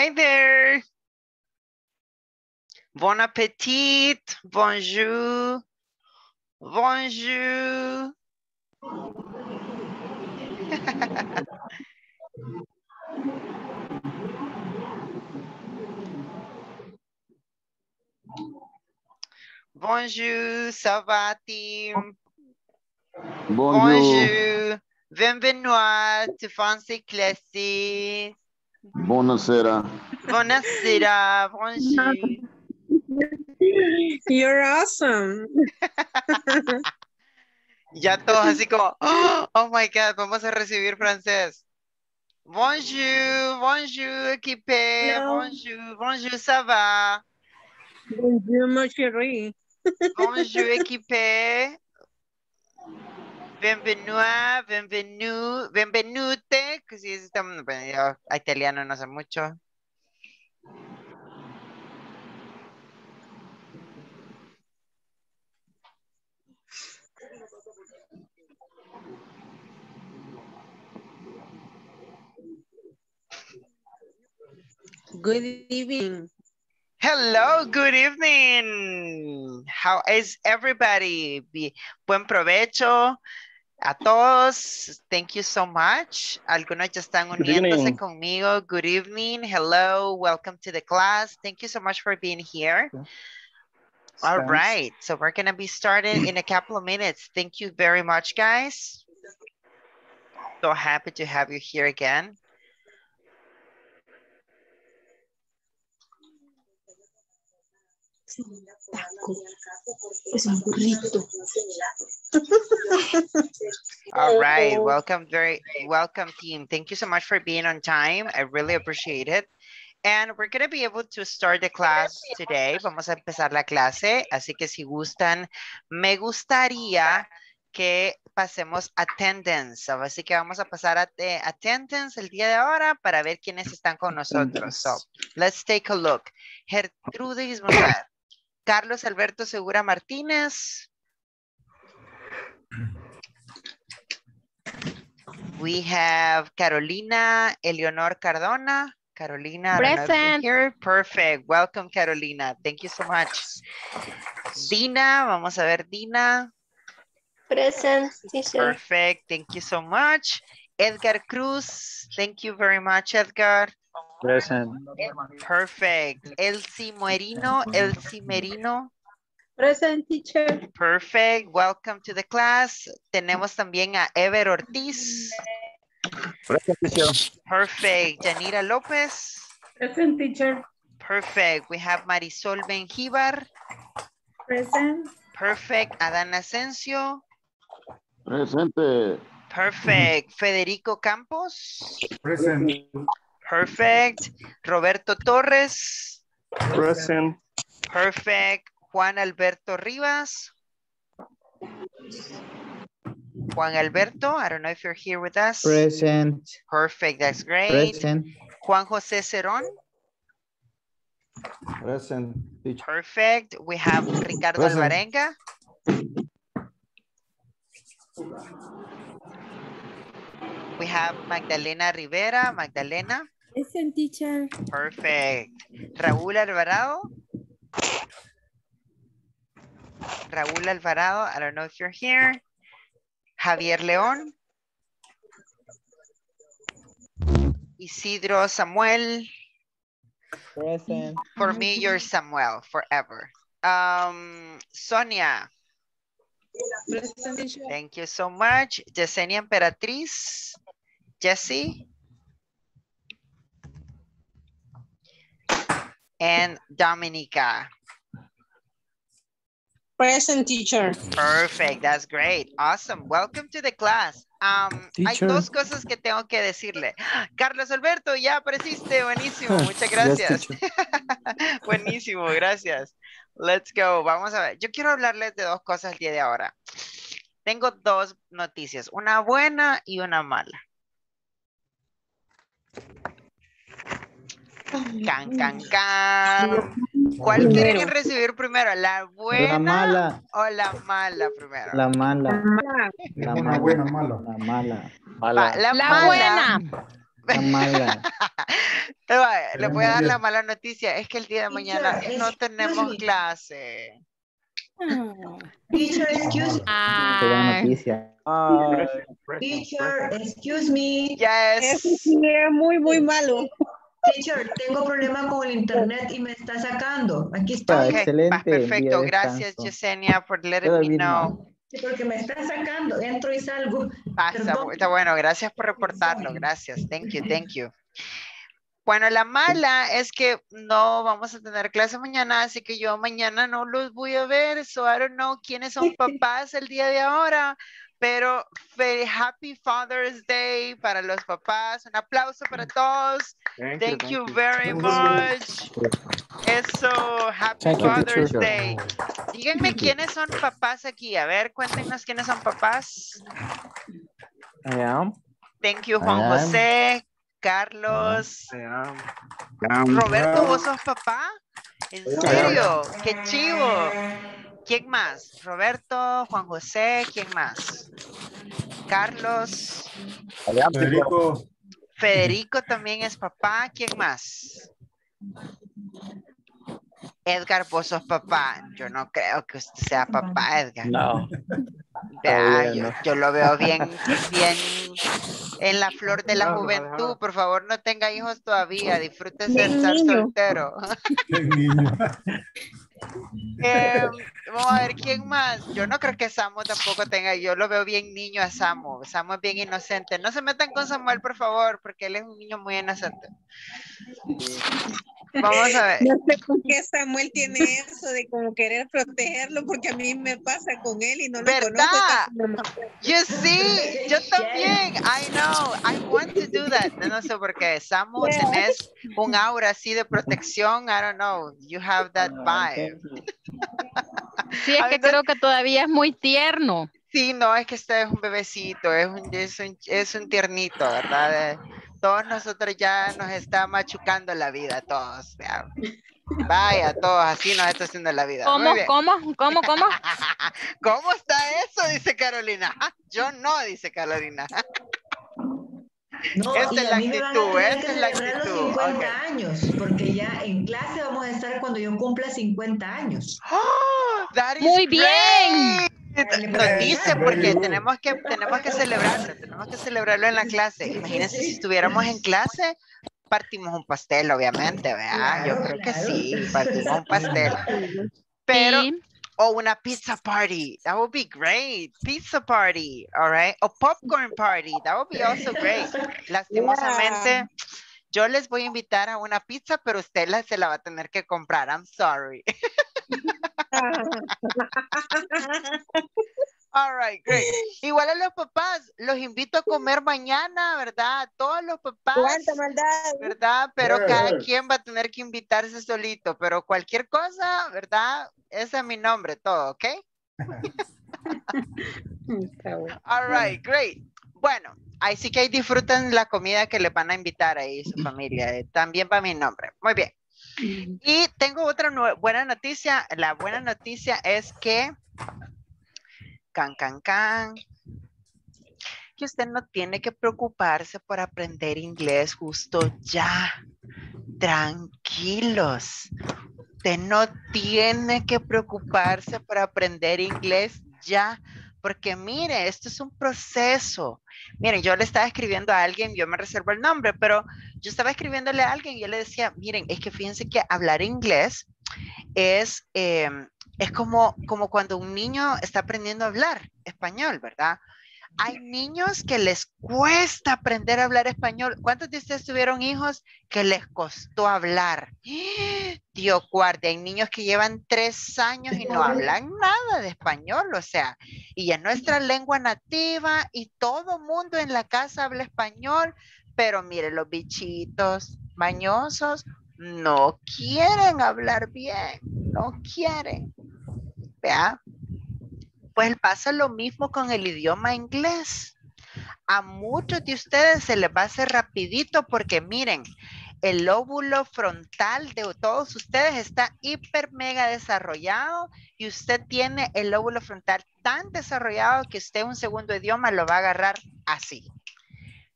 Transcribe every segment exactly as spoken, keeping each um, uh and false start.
Hey there. Bon appetit. Bonjour. Bonjour. Bonjour, ça va, team? Bonjour. Bonjour. Benvenuti, fancy classy. Buonasera. Buonasera, bonjour. You're awesome. Ya todos así como, oh, oh my God, vamos a recibir francés. Bonjour, bonjour, équipe, no. Bonjour, bonjour, ça va? Bonjour, mon chéri. Bonjour, équipe. Bienvenue, bienvenue, bienvenute, que si estamos, bueno, yo italiano no sé mucho. Good evening. Hello, good evening. How is everybody? Buen provecho a todos. Thank you so much. Algunos ya están uniéndose conmigo. Good evening. Hello. Welcome to the class. Thank you so much for being here. Okay. All Thanks. Right. So we're going to be starting in a couple of minutes. Thank you very much, guys. So happy to have you here again. Taco. Es un burrito. All right, welcome, very welcome team. Thank you so much for being on time. I really appreciate it. And we're going to be able to start the class today. Vamos a empezar la clase, así que si gustan, me gustaría que pasemos attendance. Así que vamos a pasar a eh, attendance el día de ahora para ver quiénes están con nosotros. So, let's take a look. Gertrudis Montero. Carlos Alberto Segura Martínez. We have Carolina Eleonor Cardona. Carolina, present. Here. Perfect. Welcome, Carolina. Thank you so much. Dina, vamos a ver, Dina. Present. Perfect. Thank you so much. Edgar Cruz. Thank you very much, Edgar. Present. Perfect. Elsie Merino. Elsie Merino. Present, teacher. Perfect. Welcome to the class. Tenemos también a Ever Ortiz. Present, teacher. Perfect. Yanira López. Present, teacher. Perfect. We have Marisol Menjívar. Present. Perfect. Adan Asensio. Presente. Perfect. Federico Campos. Present. Perfect. Roberto Torres. Present. Perfect. Juan Alberto Rivas. Juan Alberto, I don't know if you're here with us. Present. Perfect, that's great. Present. Juan José Cerón. Present. Perfect. We have Ricardo Present. Alvarenga. We have Magdalena Rivera. Magdalena. Present, teacher. Perfect. Raúl Alvarado. Raúl Alvarado. I don't know if you're here. Javier León. Isidro Samuel. Present. For me, you're Samuel forever. Um, Sonia. Thank you so much. Yesenia Emperatriz. Jesse. And Dominica. Present, teacher. Perfect, that's great. Awesome. Welcome to the class. Um, hay dos cosas que tengo que decirle. Carlos Alberto, ya apareciste. Buenísimo, muchas gracias. Yes, buenísimo, gracias. Let's go. Vamos a ver. Yo quiero hablarles de dos cosas el día de ahora. Tengo dos noticias, una buena y una mala. Can, can, can. ¿Cuál quieren recibir primero? ¿La buena la mala. O la mala primero? La mala. La mala. La mala. La mala. La mala. La buena. La mala. Les voy a dar la mala noticia, es que el día de mañana no tenemos clase. Teacher, excuse me. Ah. Ah. Teacher, excuse me. Ya es. Eso sí es muy, muy malo. Teacher, tengo problema con el internet y me está sacando. Aquí está. Okay. Excelente. Perfecto. Gracias, Yesenia, por letting me know. Sí, porque me está sacando. Entro y salgo. Pasa. Está bueno. Gracias por reportarlo. Gracias. Thank you, thank you. Bueno, la mala es que no vamos a tener clase mañana, así que yo mañana no los voy a ver. So I don't know quiénes son papás el día de ahora, pero Happy Father's Day para los papás. Un aplauso para todos. Thank, thank you, you very you. much. Eso, Happy thank Father's you, Day. Díganme quiénes son papás aquí. A ver, cuéntenos quiénes son papás. I am. Thank you, Juan José. Carlos, yeah. Yeah. Roberto, ¿vos sos papá? ¿En serio? Yeah. ¡Qué chivo! ¿Quién más? Roberto, Juan José, ¿quién más? Carlos. Federico. Federico también es papá, ¿quién más? Edgar, vos sos papá. Yo no creo que usted sea papá, Edgar. No. Vea, yo, yo lo veo bien, bien en la flor de la juventud. Por favor, no tenga hijos todavía. Disfrútese el estar soltero. eh, vamos a ver quién más. Yo no creo que Samu tampoco tenga. Yo lo veo bien niño a Samu. Samu es bien inocente. No se metan con Samuel, por favor, porque él es un niño muy inocente. Vamos a ver. No sé por qué Samuel tiene eso de como querer protegerlo, porque a mí me pasa con él y no lo ¿verdad? Conozco. You see, yo también. I know, I want to do that. No sé por qué. Samu, yeah. Tenés un aura así de protección. I don't know, you have that vibe. Sí, es que creo que todavía es muy tierno. Sí, no, es que este es un bebecito, es un, es un, es un tiernito, ¿verdad? Todos nosotros ya nos está machucando la vida, todos. ¿Verdad? Vaya, todos, así nos está haciendo la vida. ¿Cómo, cómo, cómo, cómo? ¿Cómo está eso? Dice Carolina. Yo no, dice Carolina. No, esta es la actitud, esta es la actitud. cincuenta okay. años, porque ya en clase vamos a estar cuando yo cumpla cincuenta años. Oh, that is muy great. Bien. Nos dice porque tenemos que, tenemos que celebrarlo, tenemos que celebrarlo en la clase. Imagínense si estuviéramos en clase, partimos un pastel, obviamente, ¿verdad? Yo creo que sí, partimos un pastel. Pero, o una pizza party, that would be great. Pizza party, all right? O popcorn party, that would be also great. Lastimosamente, yo les voy a invitar a una pizza, pero usted la, se la va a tener que comprar. I'm sorry. All right, great. Igual a los papás, los invito a comer mañana, ¿verdad? Todos los papás. Cuánta maldad. ¿Verdad? Pero yeah, cada yeah. quien va a tener que invitarse solito, pero cualquier cosa, ¿verdad? Ese es mi nombre, todo, ¿ok? All right, great. Bueno, ahí sí que ahí disfrutan la comida que les van a invitar ahí su familia. También va mi nombre. Muy bien. Y tengo otra buena noticia. La buena noticia es que can, can, can, que usted no tiene que preocuparse por aprender inglés justo ya. Tranquilos. Usted no tiene que preocuparse por aprender inglés ya. Porque mire, esto es un proceso. Miren, yo le estaba escribiendo a alguien, yo me reservo el nombre, pero yo estaba escribiéndole a alguien y yo le decía, miren, es que fíjense que hablar inglés es, eh, es como, como cuando un niño está aprendiendo a hablar español, ¿verdad? Hay niños que les cuesta aprender a hablar español. ¿Cuántos de ustedes tuvieron hijos que les costó hablar? Dios guarde, hay niños que llevan tres años y no hablan nada de español, o sea, y es nuestra lengua nativa y todo mundo en la casa habla español, pero miren, los bichitos mañosos no quieren hablar bien, no quieren, ¿vea? Pues pasa lo mismo con el idioma inglés. A muchos de ustedes se les va a hacer rapidito porque miren, el lóbulo frontal de todos ustedes está hiper mega desarrollado y usted tiene el lóbulo frontal tan desarrollado que usted un segundo idioma lo va a agarrar así.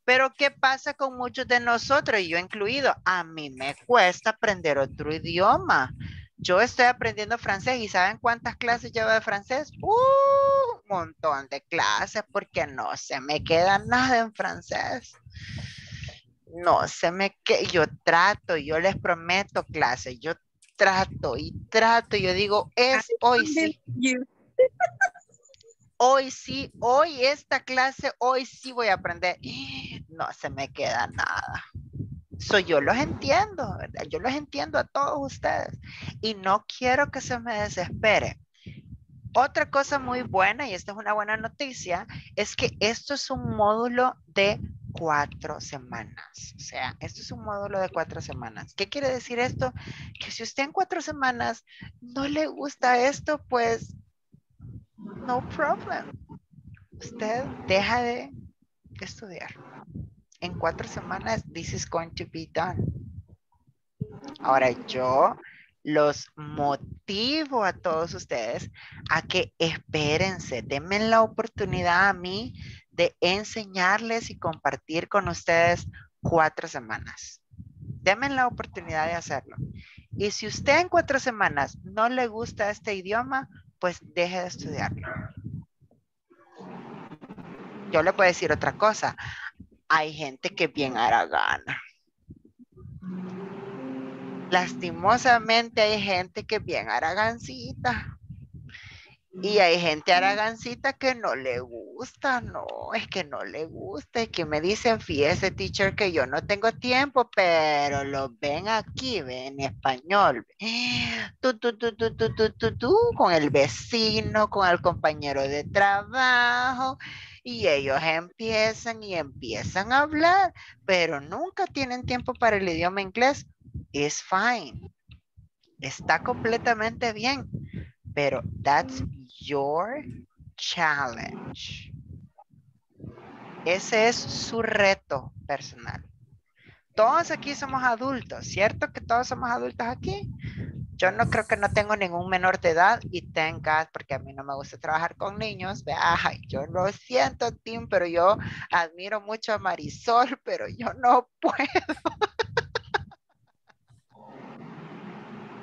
Pero ¿qué pasa con muchos de nosotros? Yo incluido, a mí me cuesta aprender otro idioma. Yo estoy aprendiendo francés y ¿saben cuántas clases llevo de francés? ¡Uh! Un montón de clases porque no se me queda nada en francés. No se me queda. Yo trato, yo les prometo clases. Yo trato y trato. Yo digo, es hoy sí. Hoy sí, hoy esta clase, hoy sí voy a aprender. No se me queda nada. So, yo los entiendo, ¿verdad? Yo los entiendo a todos ustedes y no quiero que se me desespere. Otra cosa muy buena, y esta es una buena noticia, es que esto es un módulo de cuatro semanas. O sea, esto es un módulo de cuatro semanas. ¿Qué quiere decir esto? Que si usted en cuatro semanas no le gusta esto, pues no problem. Usted deja de estudiar. En cuatro semanas, this is going to be done. Ahora yo los motivo a todos ustedes a que espérense, denme la oportunidad a mí de enseñarles y compartir con ustedes cuatro semanas. Denme la oportunidad de hacerlo. Y si usted en cuatro semanas no le gusta este idioma, pues deje de estudiarlo. Yo le puedo decir otra cosa. Hay gente que es bien haragana. Lastimosamente hay gente que es bien haragancita. Y hay gente haragancita que no le gusta, no, es que no le gusta. Es que me dicen, fíjese, teacher, que yo no tengo tiempo, pero lo ven aquí, ven en español. Tú, tú, tú, tú, tú, tú, tú, tú, con el vecino, con el compañero de trabajo. Y ellos empiezan y empiezan a hablar, pero nunca tienen tiempo para el idioma inglés. It's fine. Está completamente bien. Pero that's your challenge. Ese es su reto personal. Todos aquí somos adultos, ¿cierto? Que todos somos adultos aquí. Yo no creo que no tengo ningún menor de edad y thank God, porque a mí no me gusta trabajar con niños. Ay, yo lo siento, Tim, pero yo admiro mucho a Marisol, pero yo no puedo.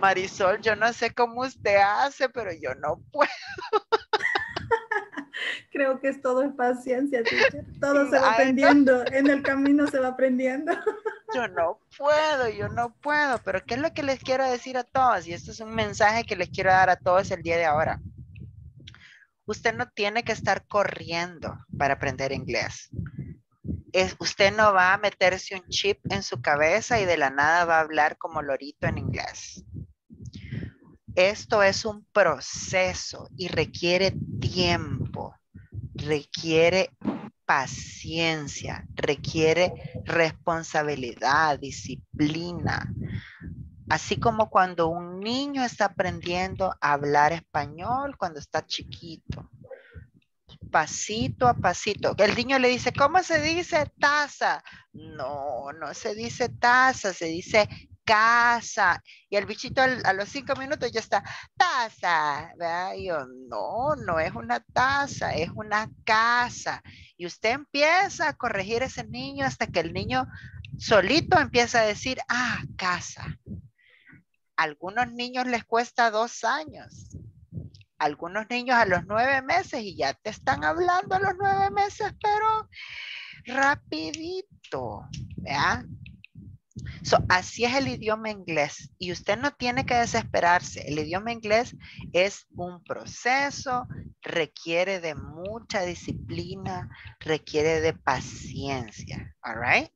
Marisol, yo no sé cómo usted hace, pero yo no puedo. Creo que es todo en paciencia, teacher. Todo se va aprendiendo, en el camino se va aprendiendo. Yo no puedo, yo no puedo, pero ¿qué es lo que les quiero decir a todos? Y esto es un mensaje que les quiero dar a todos el día de ahora. Usted no tiene que estar corriendo para aprender inglés. Es, usted no va a meterse un chip en su cabeza y de la nada va a hablar como lorito en inglés. Esto es un proceso y requiere tiempo, requiere paciencia, requiere responsabilidad, disciplina. Así como cuando un niño está aprendiendo a hablar español cuando está chiquito. Pasito a pasito. El niño le dice, ¿cómo se dice taza? No, no se dice taza, se dice casa. Y el bichito al, a los cinco minutos ya está, taza, ¿verdad? Y yo, no, no es una taza, es una casa. Y usted empieza a corregir a ese niño hasta que el niño solito empieza a decir, ah, casa. A algunos niños les cuesta dos años. A algunos niños a los nueve meses y ya te están hablando a los nueve meses, pero rapidito, ¿verdad? So, así es el idioma inglés y usted no tiene que desesperarse. El idioma inglés es un proceso, requiere de mucha disciplina, requiere de paciencia, all right?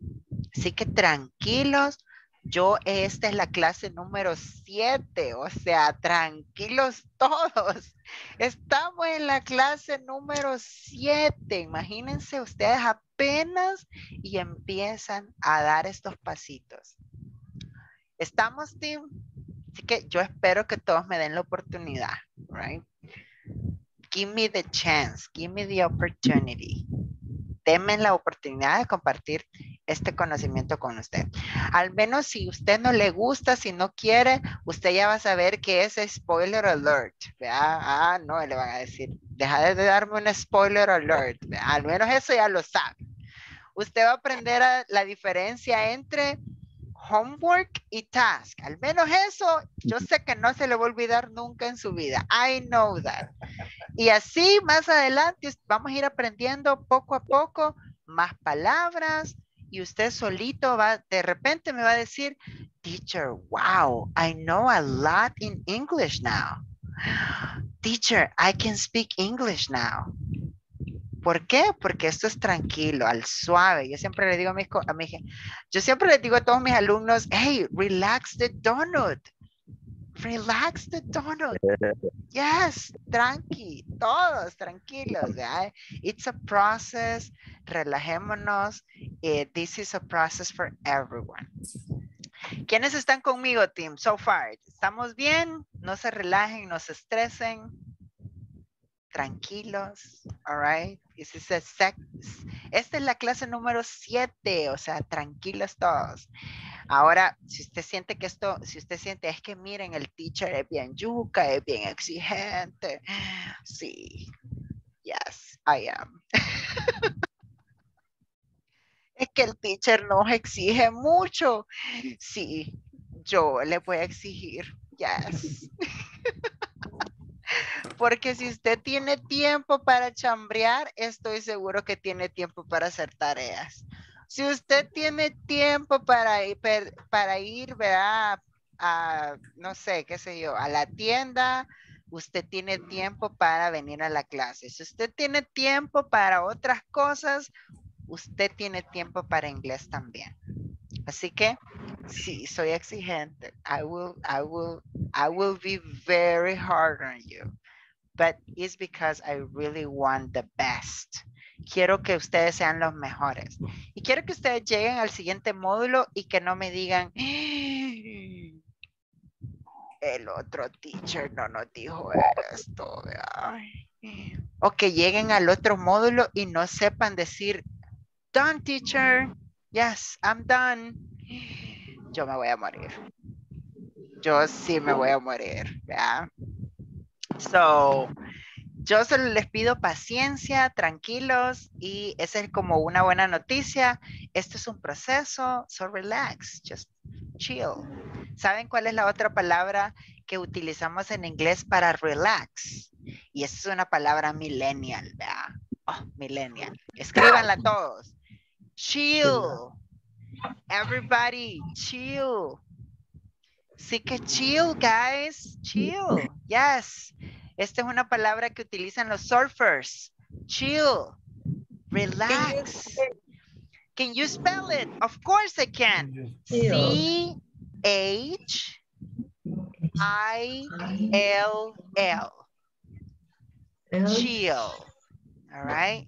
Así que tranquilos, yo esta es la clase número siete, o sea, tranquilos todos. Estamos en la clase número siete, imagínense ustedes a apenas y empiezan a dar estos pasitos. ¿Estamos, Tim? Así que yo espero que todos me den la oportunidad, right? Give me the chance, give me the opportunity. Denme la oportunidad de compartir este conocimiento con usted. Al menos si usted no le gusta, si no quiere, usted ya va a saber que es spoiler alert, ¿verdad? Ah, no, le van a decir, deja de darme un spoiler alert, ¿verdad? Al menos eso ya lo sabe. usted va a aprender a la diferencia entre homework y task. Al menos eso, yo sé que no se le va a olvidar nunca en su vida. I know that. Y así más adelante vamos a ir aprendiendo poco a poco más palabras y usted solito va, de repente me va a decir, teacher, wow, I know a lot in English now. Teacher, I can speak English now. ¿Por qué? Porque esto es tranquilo, al suave. Yo siempre le digo a mis, a mis, yo siempre les digo a todos mis alumnos, hey, relax the donut. Relax the donut. Yes, tranqui, todos tranquilos. ¿Verdad? It's a process, relajémonos. Eh, this is a process for everyone. ¿Quiénes están conmigo, team, so far? ¿Estamos bien? No se relajen, no se estresen. Tranquilos, all right. This is a sec Esta es la clase número siete, o sea, tranquilos todos. Ahora, si usted siente que esto, si usted siente, es que miren, el teacher es bien yuca, es bien exigente. Sí, yes, I am. Es que el teacher nos exige mucho. Sí, yo le voy a exigir, yes. Porque si usted tiene tiempo para chambrear, estoy seguro que tiene tiempo para hacer tareas. Si usted tiene tiempo para ir, para ir ¿verdad? A, no sé, qué sé yo, a la tienda, usted tiene tiempo para venir a la clase. Si usted tiene tiempo para otras cosas, usted tiene tiempo para inglés también. Así que, sí, soy exigente. I will, I will, I will be very hard on you. But it's because I really want the best. Quiero que ustedes sean los mejores. Y quiero que ustedes lleguen al siguiente módulo y que no me digan, el otro teacher no nos dijo esto. O que lleguen al otro módulo y no sepan decir, done, teacher. Yes, I'm done. Yo me voy a morir. Yo sí me voy a morir. ¿Verdad? So, yo solo les pido paciencia, tranquilos, y esa es como una buena noticia. Esto es un proceso, so relax, just chill. ¿Saben cuál es la otra palabra que utilizamos en inglés para relax? Y esa es una palabra millennial, ¿verdad? Oh, millennial. Escríbanla todos. Chill. Everybody, chill. Sí que chill, guys. Chill. Yes. Esta es una palabra que utilizan los surfers. Chill. Relax. Can you spell it? Of course I can. C H I L L. Chill. All right.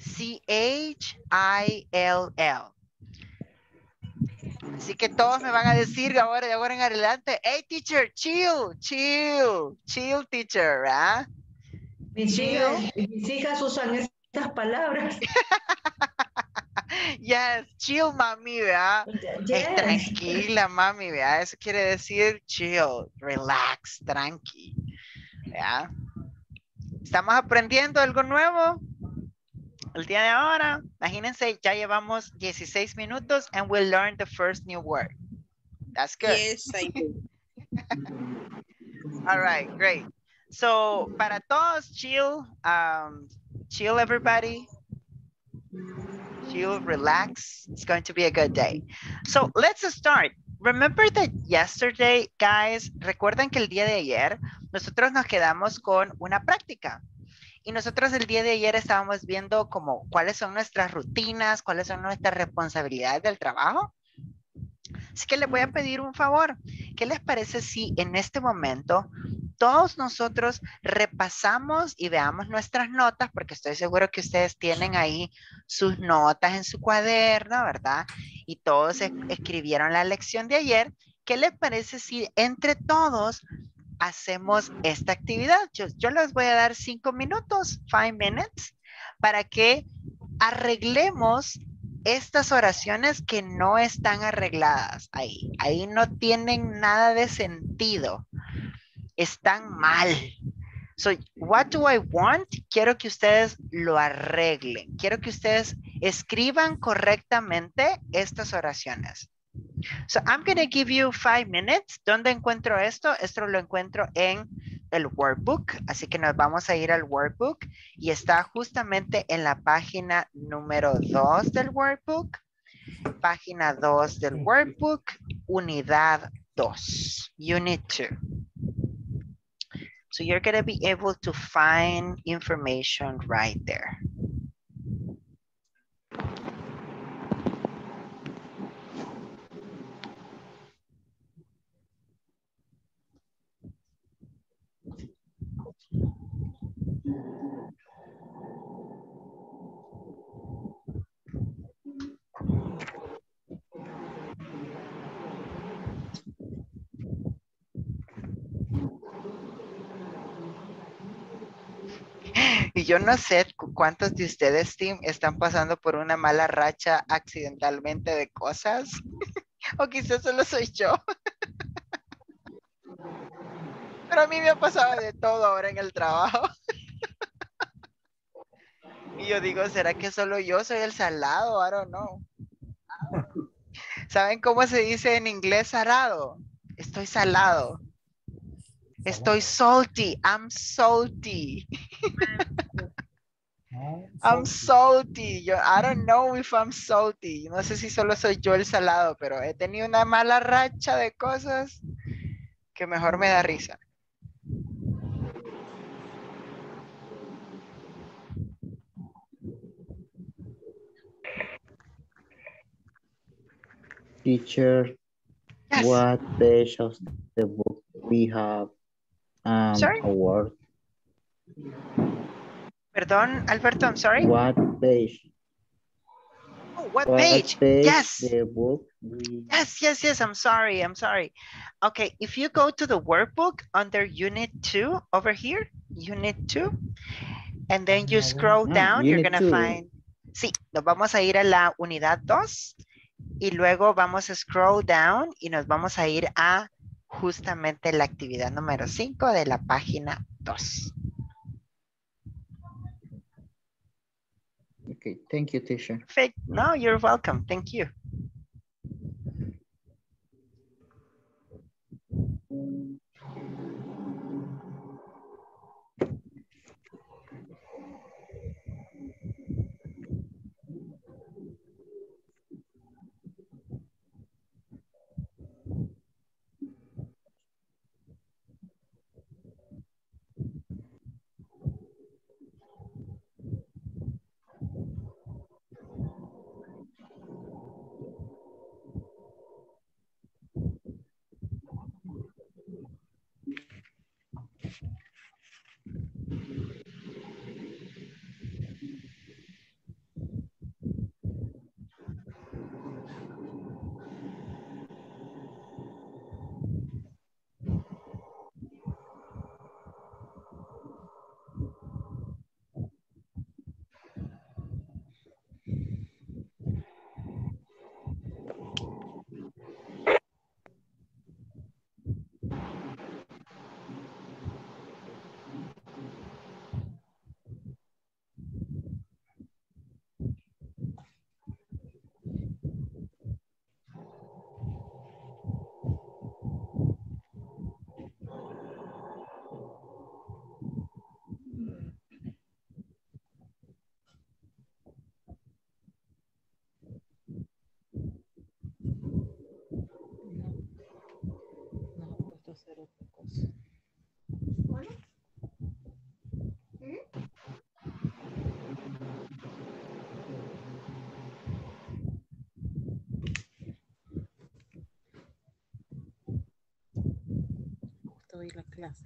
C H I L L. Así que todos me van a decir ahora de ahora en adelante, hey teacher, chill, chill, chill teacher, ¿verdad? Mis, chill. Mis hijas usan estas palabras. Yes, chill mami, ¿verdad? Yes. Hey, tranquila mami, ¿verdad? Eso quiere decir chill, relax, tranqui, ¿verdad? ¿Estamos aprendiendo algo nuevo? El día de ahora, imagínense, ya llevamos dieciséis minutos and we'll learn the first new word. That's good. Yes, I do. All right, great. So, para todos, chill, um, chill everybody. Chill, relax. It's going to be a good day. So, let's start. Remember that yesterday, guys, recuerden que el día de ayer, nosotros nos quedamos con una práctica. Y nosotros el día de ayer estábamos viendo como cuáles son nuestras rutinas, cuáles son nuestras responsabilidades del trabajo. Así que les voy a pedir un favor. ¿Qué les parece si en este momento todos nosotros repasamos y veamos nuestras notas? Porque estoy seguro que ustedes tienen ahí sus notas en su cuaderno, ¿verdad? Y todos escribieron la lección de ayer. ¿Qué les parece si entre todos hacemos esta actividad? Yo, yo les voy a dar cinco minutos, five minutes, para que arreglemos estas oraciones que no están arregladas ahí. Ahí no tienen nada de sentido. Están mal. So, what do I want? Quiero que ustedes lo arreglen. Quiero que ustedes escriban correctamente estas oraciones. So I'm going to give you five minutes. ¿Dónde encuentro esto? Esto lo encuentro en el workbook. Así que nos vamos a ir al workbook y está justamente en la página número dos del workbook. Página dos del workbook, unidad dos, unit two. So you're going to be able to find information right there. Y yo no sé cuántos de ustedes, Tim, están pasando por una mala racha accidentalmente de cosas. O quizás solo soy yo. Pero a mí me ha pasado de todo ahora en el trabajo. Y yo digo, ¿será que solo yo soy el salado? I don't know. ¿Saben cómo se dice en inglés salado? Estoy salado. Estoy salty. I'm salty. I'm salty. Yo, I don't know if I'm salty. No sé si solo soy yo el salado, pero he tenido una mala racha de cosas que mejor me da risa. Teacher, yes. What page of the book we have um, sorry? Award? Perdón, Alberto, I'm sorry. What page? Oh, what, what page? page? Yes. The book we... Yes, yes, yes. I'm sorry. I'm sorry. Okay, if you go to the workbook under Unit two over here, Unit two, and then you scroll know. down, unit you're going to find... Sí, nos vamos a ir a la unidad dos. Y luego vamos a scroll down y nos vamos a ir a justamente la actividad número cinco de la página dos. Okay, thank you, teacher. Perfect. No, you're welcome. Thank you. La clase.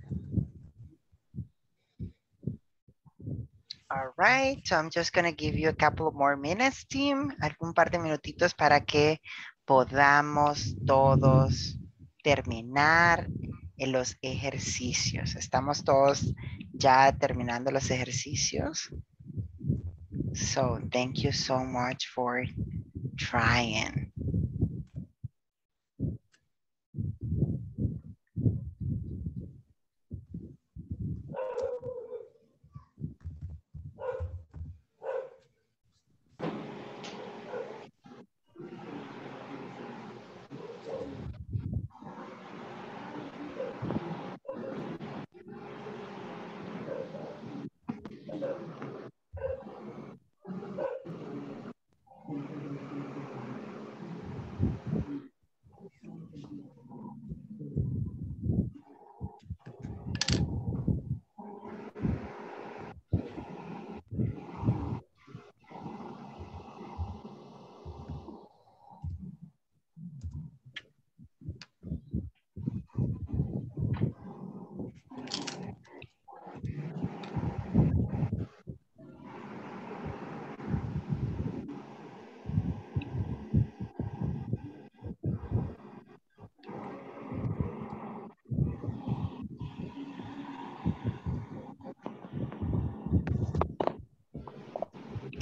All right, so I'm just going to give you a couple of more minutes, team. Algún par de minutitos para que podamos todos terminar en los ejercicios. Estamos todos ya terminando los ejercicios. So thank you so much for trying.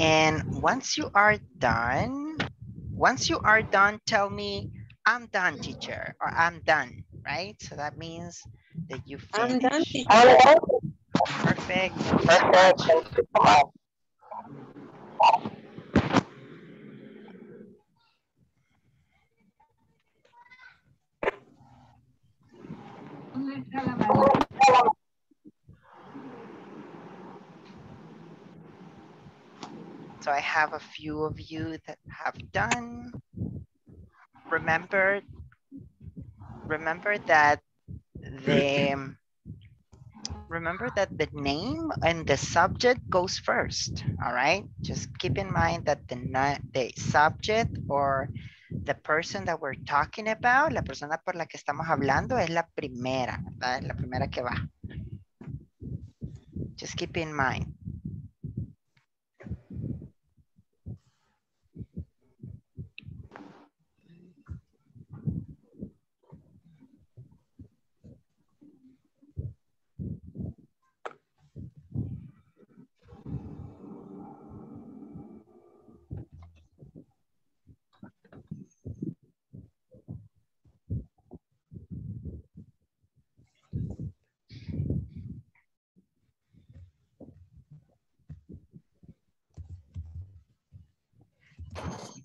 And once you are done, once you are done, tell me, I'm done, teacher, or I'm done, right? So that means that you finish. I'm done, teacher. Perfect. Perfect. Perfect. So I have a few of you that have done. Remember, remember that the remember that the name and the subject goes first. All right, just keep in mind that the the subject or the person that we're talking about, la persona por la que estamos hablando es la primera, ¿verdad? La primera que va. Just keep in mind.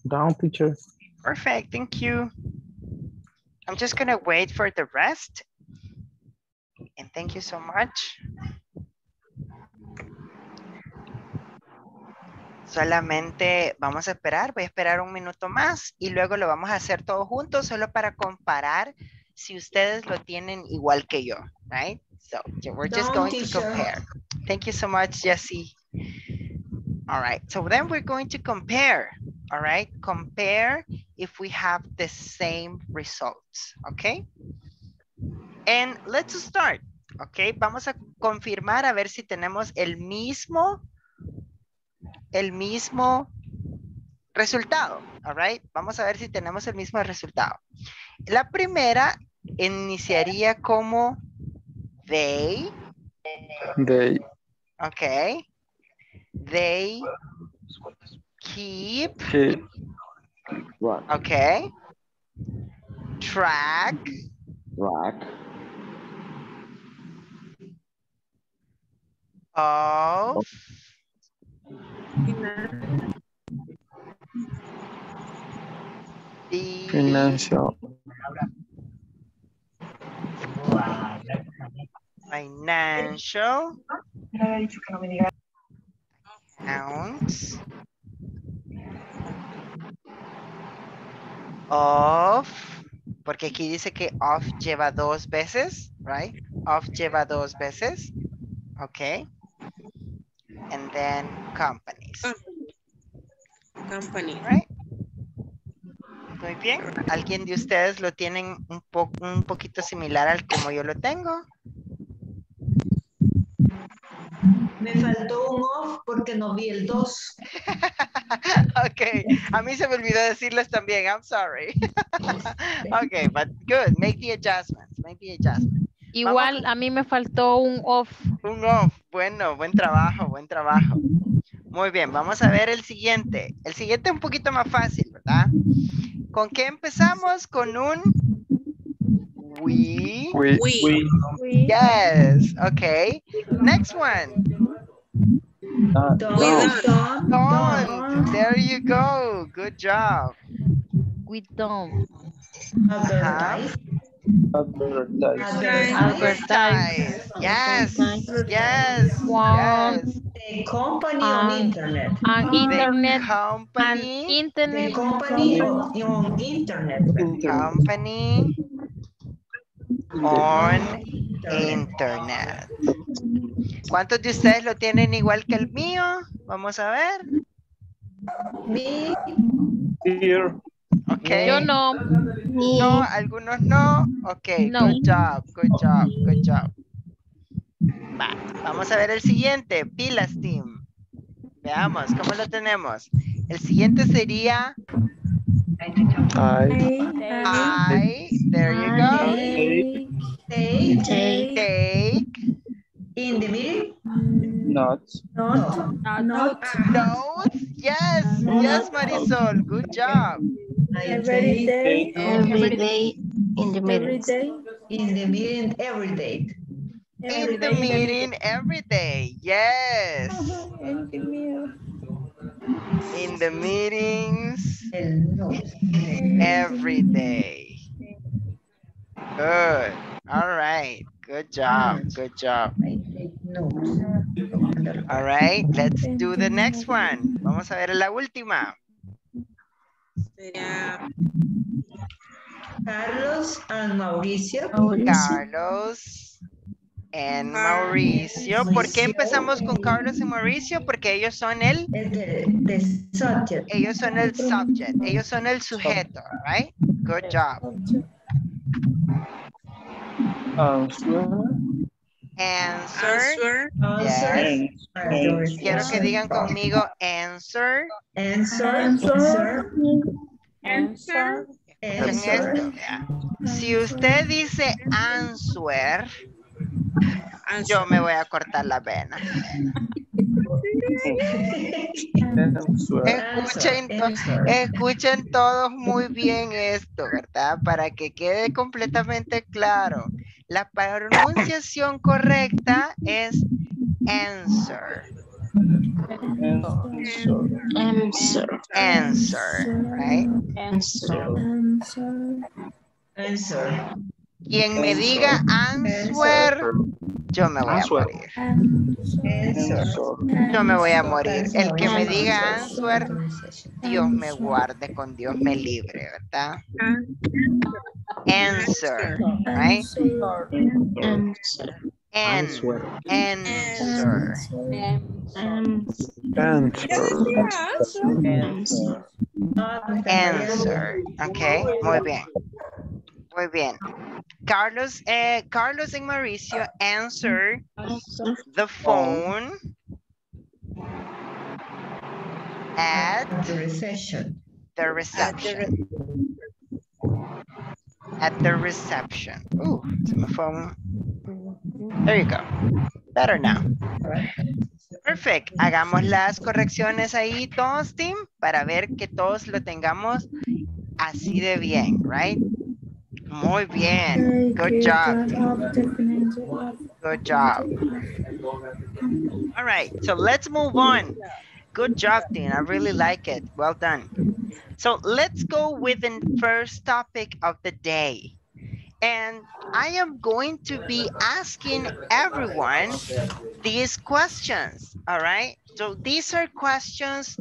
Down, teacher. Perfect, thank you. I'm just gonna wait for the rest. And thank you so much. Solamente vamos a esperar, voy a esperar un minuto más y luego lo vamos a hacer todos juntos solo para comparar si ustedes lo tienen igual que yo, right? So we're just Down, going teacher. to compare. Thank you so much, Jesse. All right, so then we're going to compare. All right, compare if we have the same results, okay? And let's start, okay? Vamos a confirmar a ver si tenemos el mismo, el mismo resultado, all right? Vamos a ver si tenemos el mismo resultado. La primera iniciaría como they. They. Okay. They. Keep, keep. Right. Okay, track, track of, of. The financial financial accounts of, porque aquí dice que of lleva dos veces, right? Of lleva dos veces, okay. And then companies. Company. Right? Muy bien. ¿Alguien de ustedes lo tienen un, po un poquito similar al como yo lo tengo? Me faltó un off porque no vi el dos. Okay, a mí se me olvidó decirles también. I'm sorry. Okay, but good. Make the adjustments. Make the adjustments. Igual vamos. A mí me faltó un off. Un off. Bueno, buen trabajo, buen trabajo. Muy bien, vamos a ver el siguiente. El siguiente es un poquito más fácil, ¿verdad? ¿Con qué empezamos? Con un we. We. we. we. Yes. Okay. Next one. Don't. Don't. Don't. don't. There you go. Good job. We don't. Advertise. Advertise. Advertise. Yes. Yes. Wow. Yes. The company um, on internet. An internet. Company. An internet. The company on internet. Company on internet. ¿Cuántos de ustedes lo tienen igual que el mío? Vamos a ver. Me. Here. Okay. Yo no. Me. No, algunos no. Ok, no. Good job, good job, good job. Va. Vamos a ver el siguiente. Pilas, team. Veamos, ¿cómo lo tenemos? El siguiente sería... I. I. There you go. Take. Take. Take. In the middle. Not. Not. Not. Not. Not. Yes. Yes, Marisol. Good job. Every day. Every day in the meeting. In the meeting every day. In the meeting every day. Yes. In the meeting. In the meetings every day. Good. All right. Good job. Good job. All right. Let's do the next one. Vamos a ver la última. Yeah. Carlos and Mauricio. Carlos and Mauricio. ¿Por qué empezamos con Carlos y Mauricio? Porque ellos son el... The, the subject. Ellos son el subject. Ellos son el sujeto, right? Good job. Answer. Answer. Yes. Answer. Quiero que digan conmigo answer. Answer. Answer. Answer. Answer. Si usted dice answer, yo me voy a cortar la vena. Escuchen, escuchen todos muy bien esto, ¿verdad? Para que quede completamente claro. La pronunciación correcta es answer. Answer. Answer. Answer, right? Answer. Answer. Quien me diga answer, yo me voy a morir. Yo me voy a morir. El que me diga answer, Dios me guarde, con Dios me libre, ¿verdad? Answer, right? Answer. Answer. Answer. Answer. Answer. Okay, muy bien. Muy bien. Carlos, eh, Carlos and Mauricio answer the phone at the reception. The reception. At the reception. Ooh, it's my phone. There you go. Better now. Perfect. Hagamos las correcciones ahí todos, team, para ver que todos lo tengamos así de bien, right? Muy bien. Good job. Good job. All right. So let's move on. Good job, Dean. I really like it. Well done. So let's go with the first topic of the day. And I am going to be asking everyone these questions. All right. So these are questions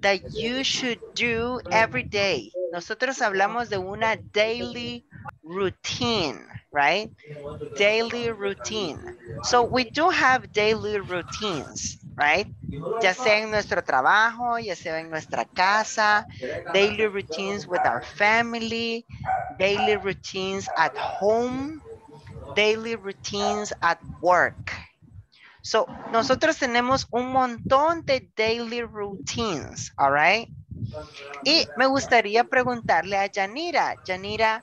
that you should do every day. Nosotros hablamos de una daily routine, right? Daily routine. So we do have daily routines, right? Ya sea en nuestro trabajo, ya sea en nuestra casa, daily routines with our family, daily routines at home, daily routines at work. So, nosotros tenemos un montón de daily routines, all right? Y me gustaría preguntarle a Yanira. Yanira,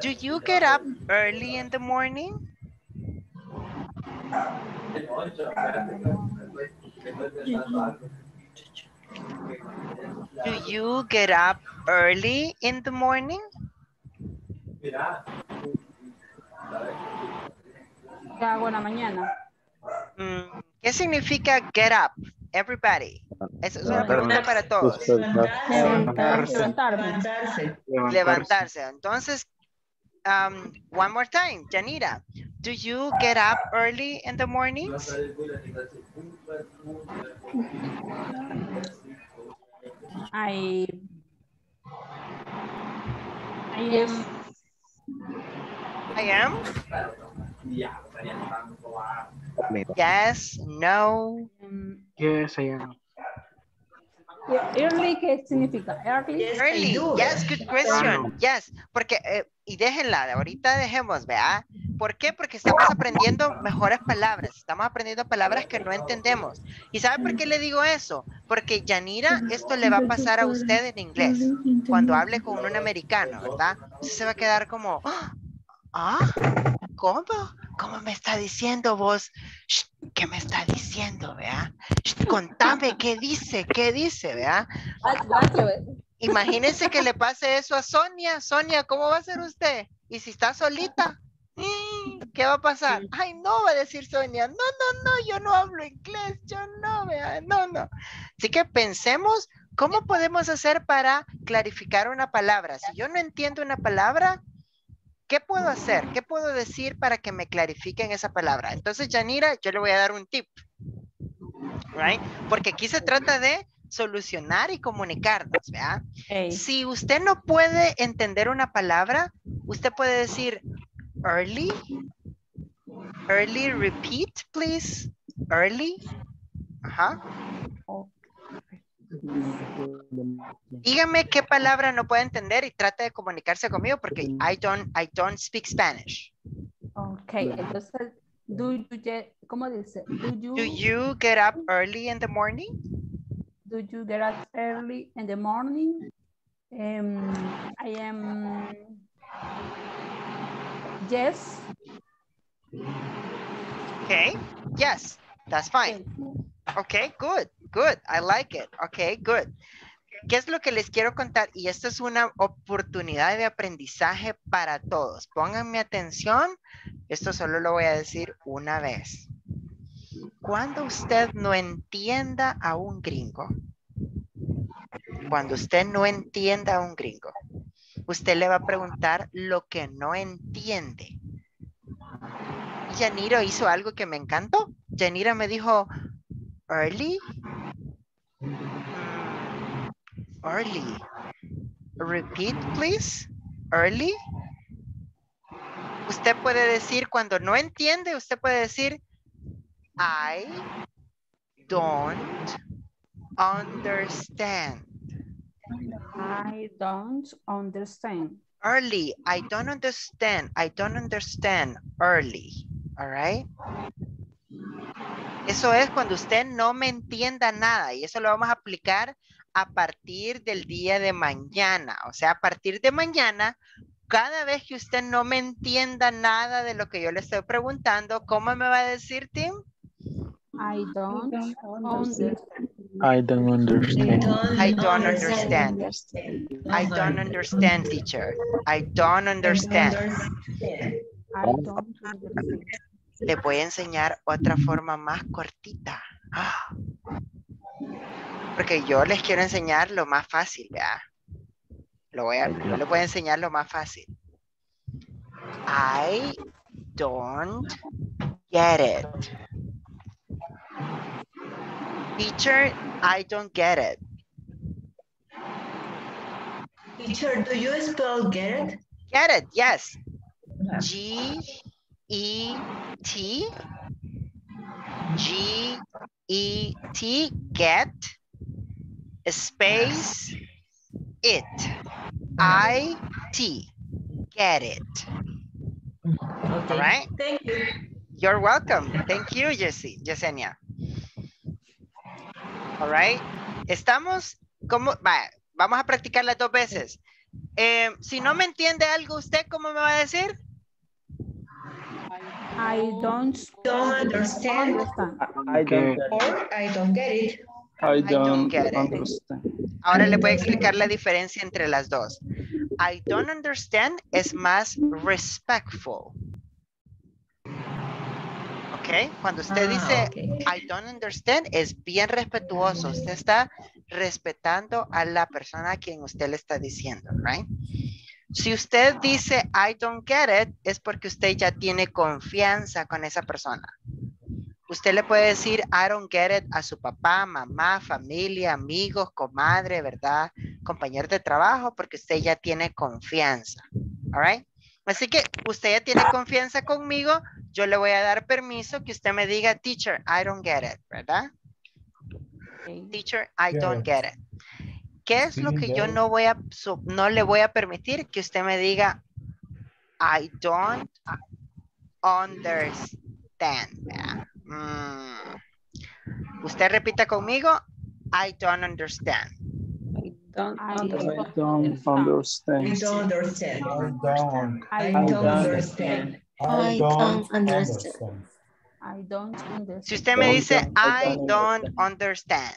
do you get up early in the morning? Do you get up early in the morning? ¿Qué hago en la mañana? Mm, ¿Qué significa get up, everybody? Esa es una pregunta para todos. Levantarse. Levantarse. Levantarse. Entonces, um, one more time, Yanira, do you get up early in the mornings? I, I am. I am? Yeah. Yes, no. Yes, I am. Yeah, early, ¿qué significa? Early. Yes, early. Yes, good question. Yes, porque, eh, y déjenla, ahorita dejemos, ¿verdad? ¿Por qué? Porque estamos aprendiendo mejores palabras, estamos aprendiendo palabras que no entendemos. ¿Y sabe por qué le digo eso? Porque, Yanira, esto le va a pasar a usted en inglés, cuando hable con un americano, ¿verdad? Usted se va a quedar como, ah, ¿cómo? ¿cómo me está diciendo vos? ¿Qué me está diciendo, vea? Contame, ¿qué dice? ¿Qué dice, vea? Imagínense que le pase eso a Sonia. Sonia, ¿cómo va a ser usted? ¿Y si está solita? ¿Qué va a pasar? Ay, no, va a decir Sonia. No, no, no, yo no hablo inglés. Yo no, vea, no, no. Así que pensemos, ¿cómo podemos hacer para clarificar una palabra? Si yo no entiendo una palabra, ¿qué puedo hacer? ¿Qué puedo decir para que me clarifiquen esa palabra? Entonces, Yanira, yo le voy a dar un tip. Right? Porque aquí se trata de solucionar y comunicarnos, ¿verdad? Hey. Si usted no puede entender una palabra, usted puede decir early, early repeat, please, early. Ajá. Dígame qué palabra no puede entender y trate de comunicarse conmigo porque I don't, I don't speak Spanish. Ok, entonces, do you get, ¿cómo dice? Do you, do you get up early in the morning? Do you get up early in the morning? Um, I am... Yes. Okay, yes, that's fine. Okay, good. Good, I like it. Okay, good. ¿Qué es lo que les quiero contar? Y esto es una oportunidad de aprendizaje para todos. Pónganme atención. Esto solo lo voy a decir una vez. Cuando usted no entienda a un gringo, cuando usted no entienda a un gringo, usted le va a preguntar lo que no entiende. Yanira hizo algo que me encantó. Yanira me dijo, early, early, repeat please, early. Usted puede decir, cuando no entiende, usted puede decir, I don't understand. I don't understand. Early, I don't understand, I don't understand, early, all right? Eso es cuando usted no me entienda nada y eso lo vamos a aplicar a partir del día de mañana. O sea, a partir de mañana, cada vez que usted no me entienda nada de lo que yo le estoy preguntando, ¿cómo me va a decir, Tim? I don't understand. I don't understand. I don't understand. I don't understand, teacher. I don't understand. I don't understand. Les voy a enseñar otra forma más cortita. Ah, porque yo les quiero enseñar lo más fácil, ¿verdad? Lo voy a, yo les voy a enseñar lo más fácil. I don't get it. Teacher, I don't get it. Teacher, do you spell get it? Get it, yes. G E T G E T get space it I T get it. All right. Thank you. You're welcome. Thank you, Jesse, Yesenia. All right. Estamos como va, vamos a practicar las dos veces. Eh, si no me entiende algo, usted ¿cómo me va a decir? I don't, don't understand. understand. I don't get it. I don't get it. I don't, I don't get understand. It. Ahora le voy a explicar la diferencia entre las dos. I don't understand es más respectful. ¿Ok? Cuando usted ah, dice okay. I don't understand es bien respetuoso. Usted está respetando a la persona a quien usted le está diciendo, ¿right? Si usted dice, I don't get it, es porque usted ya tiene confianza con esa persona. Usted le puede decir, I don't get it a su papá, mamá, familia, amigos, comadre, ¿verdad? Compañeros de trabajo, porque usted ya tiene confianza. All right? Así que usted ya tiene confianza conmigo, yo le voy a dar permiso que usted me diga, teacher, I don't get it, ¿verdad? Okay. Teacher, I yeah. don't get it. ¿Qué es lo que yo no voy a, no le voy a permitir que usted me diga, I don't understand? Mm. Usted repita conmigo, I don't understand. I don't understand. I don't understand. I don't understand. I don't understand. I don't understand. I don't understand. I don't understand. Si usted me dice I don't understand,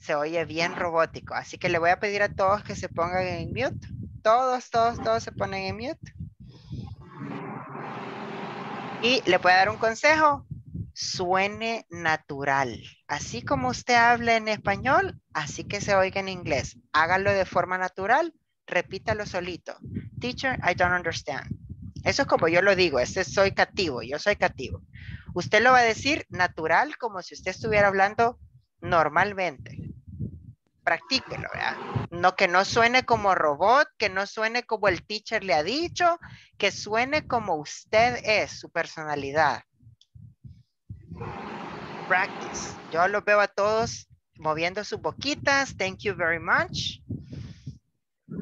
se oye bien robótico. Así que le voy a pedir a todos que se pongan en mute. Todos, todos, todos se ponen en mute. Y le puedo dar un consejo. Suene natural. Así como usted habla en español, así que se oiga en inglés. Hágalo de forma natural. Repítalo solito. Teacher, I don't understand. Eso es como yo lo digo. Este soy cativo. Yo soy cativo. Usted lo va a decir natural como si usted estuviera hablando normalmente. Practíquelo, ¿verdad? No, que no suene como robot, que no suene como el teacher le ha dicho, que suene como usted es, su personalidad. Practice. Yo los veo a todos moviendo sus boquitas. Thank you very much.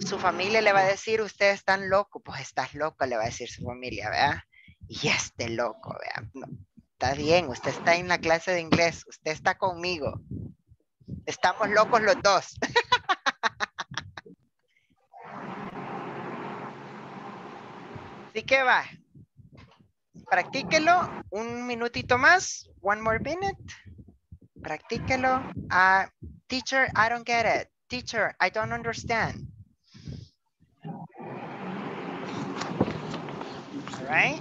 Su familia le va a decir, ustedes están locos. Pues estás loco, le va a decir su familia, ¿verdad? Y este loco, ¿verdad? No, está bien, usted está en la clase de inglés. Usted está conmigo. Estamos locos los dos. Así que va. Practíquelo un minutito más. One more minute. Practíquelo. Uh, teacher, I don't get it. Teacher, I don't understand. All right.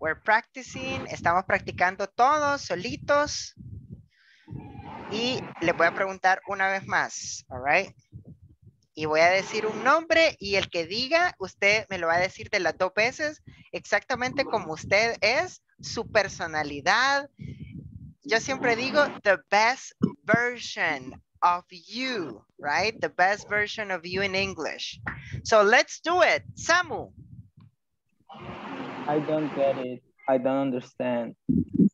We're practicing. Estamos practicando todos solitos. Y le voy a preguntar una vez más. All right. Y voy a decir un nombre y el que diga, usted me lo va a decir de las dos veces, exactamente como usted es, su personalidad. Yo siempre digo, the best version of you, right? The best version of you in English. So let's do it. Samu. I don't get it. I don't understand.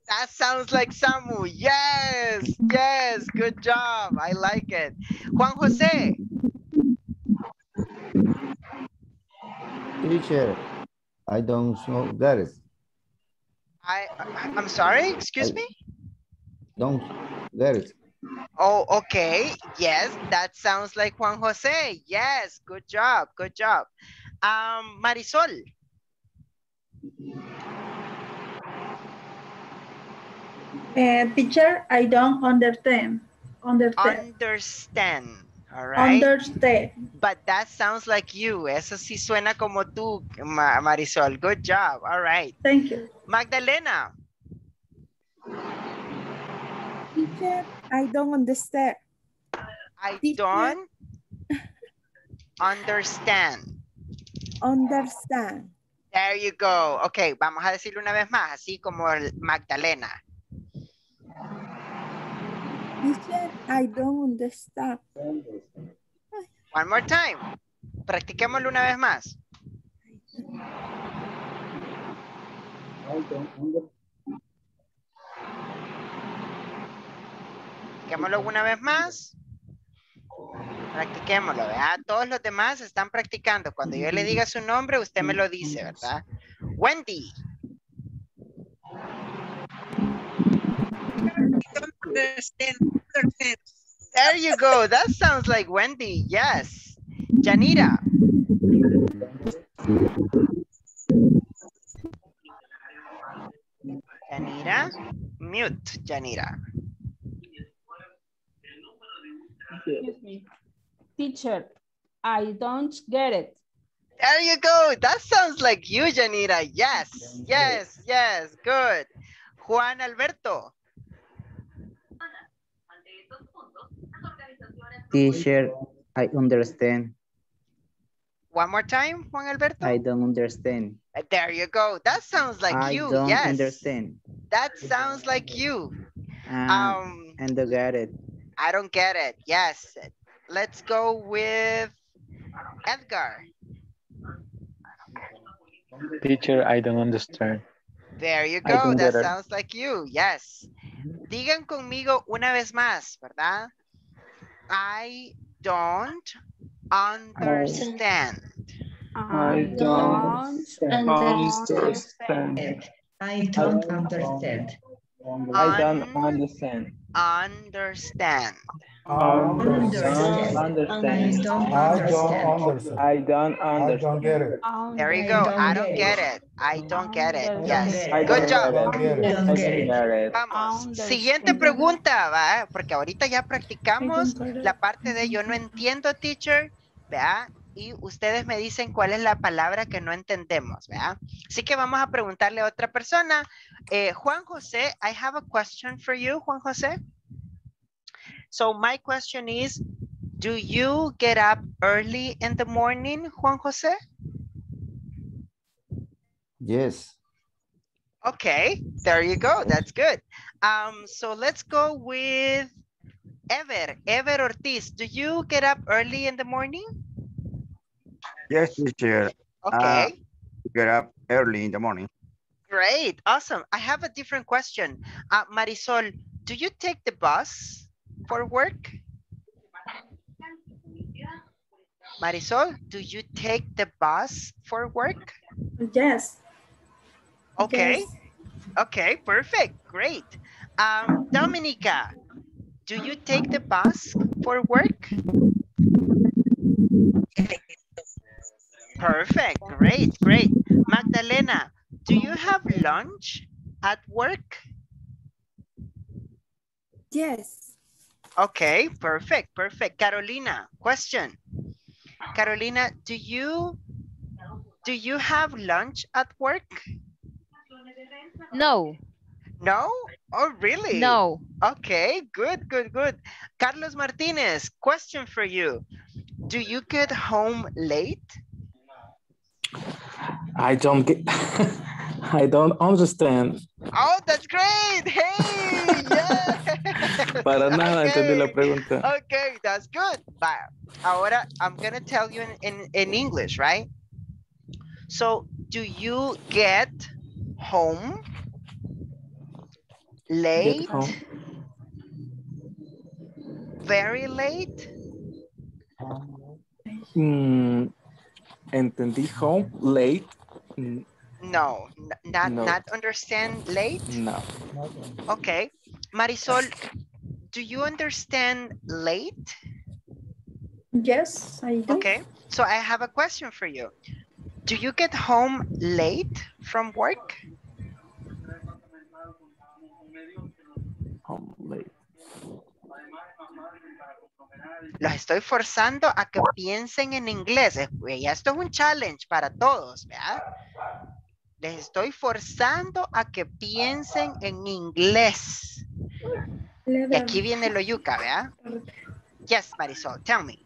That sounds like Samu. Yes, yes. Good job. I like it. Juan José. Teacher, I don't know that is. I, I'm sorry, excuse I me? Don't get it. Oh, okay. Yes, that sounds like Juan Jose. Yes, good job, good job. Um, Marisol. Uh, teacher, I don't understand. Understand. Understand. All right. Understand. But that sounds like you. Eso sí suena como tú, Marisol. Good job. All right. Thank you. Magdalena. Teacher, I don't understand. I Teacher. don't understand. Understand. There you go. Okay, vamos a decirlo una vez más, así como Magdalena. Teacher, I don't understand. One more time. Practiquémoslo una vez más. I don't understand. Practiquémoslo una vez más. Practiquémoslo, ¿verdad? Todos los demás están practicando. Cuando yo le diga su nombre, usted me lo dice, ¿verdad? Wendy. There you go. That sounds like Wendy. Yes. Yanira. Yanira. Mute, Yanira. Excuse me. Teacher, I don't get it. There you go. That sounds like you, Yanira. Yes. Yes. Yes. Good. Juan Alberto. Teacher, I understand. One more time, Juan Alberto. I don't understand. There you go. That sounds like I you. Don't yes. I don't understand. That sounds like you. Um, um, and I get it. I don't get it. Yes. Let's go with Edgar. Teacher, I don't understand. There you go. That sounds it. like you. Yes. Digan conmigo una vez más, ¿verdad? I don't understand. I don't understand. I don't understand. I don't understand. Understand. Understand. Understand. I don't understand. I don't understand. There you go. I don't get it. I don't get it. Yes. Good job. Vamos. Siguiente pregunta, ¿va? Porque ahorita ya practicamos la parte de yo no entiendo, teacher, ¿verdad? Y ustedes me dicen cuál es la palabra que no entendemos, ¿verdad? Así que vamos a preguntarle a otra persona. Eh, Juan José, I have a question for you, Juan José. So my question is, do you get up early in the morning, Juan José? Yes. Okay, there you go. That's good. Um, so let's go with Ever. Ever Ortiz, do you get up early in the morning? Yes, teacher. Okay. Uh, get up early in the morning. Great. Awesome. I have a different question. Uh, Marisol, do you take the bus for work? Marisol, do you take the bus for work? Yes. Okay. Yes. Okay, perfect. Great. Um, Dominica, do you take the bus for work? Perfect. Great, great. Magdalena, do you have lunch at work? Yes. Okay, perfect, perfect. Carolina, question. Carolina, do you do you have lunch at work? No. No? Oh, really? No. Okay, good, good, good. Carlos Martinez, question for you. Do you get home late? I don't get, I don't understand. Oh, that's great. Hey, yes. Para nada okay. Entendí la pregunta. Okay, that's good. But ahora, I'm going to tell you in, in, in English, right? So, do you get home late? Get home. Very late? Hmm. Entendí home late. No, not no. Not understand late. No. Okay, Marisol, do you understand late? Yes, I do. Okay, so I have a question for you. Do you get home late from work? Home late. Los estoy forzando a que piensen en inglés. Ya esto es un challenge para todos, ¿verdad? Les estoy forzando a que piensen en inglés. Y aquí viene lo yuca, ¿verdad? Yes, Marisol, tell me.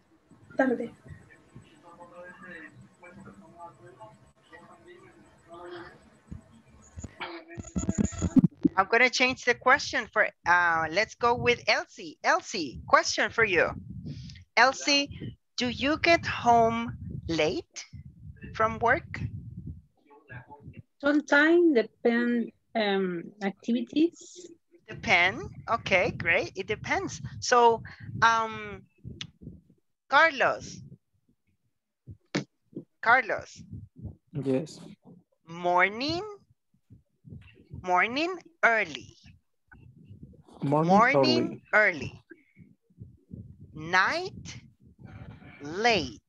Tarde. I'm going to change the question for, uh, let's go with Elsie. Elsie, question for you. Elsie, do you get home late from work? Sometimes, depend um, activities. Depend, okay, great, it depends. So, um, Carlos, Carlos. Yes. Morning. Morning early. Morning, morning early. early. Night late.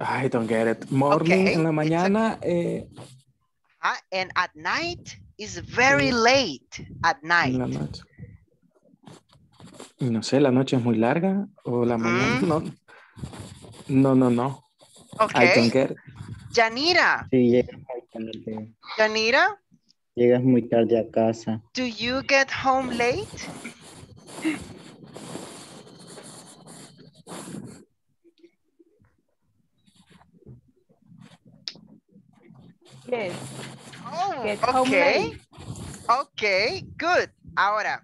I don't get it. Morning okay. En la mañana. Okay. Eh... Uh, and at night is very late at night. La noche. No sé, la noche es muy larga o la mañana. Mm. No, no, no. no. Okay. I don't get it. Yanira. Sí, llegas muy tarde. Yanira. Llegas muy tarde a casa. Do you get home late? Yes. Oh, get okay. Okay, good. Ahora,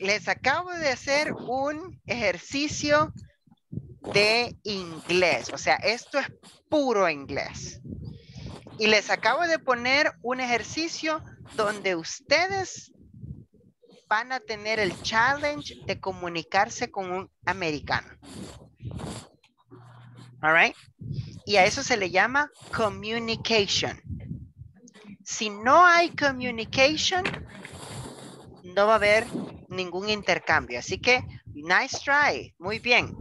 les acabo de hacer un ejercicio de inglés, o sea, esto es puro inglés. Y les acabo de poner un ejercicio donde ustedes van a tener el challenge de comunicarse con un americano. All right? Y a eso se le llama communication. Si no hay communication, no va a haber ningún intercambio. Así que, nice try. Muy bien.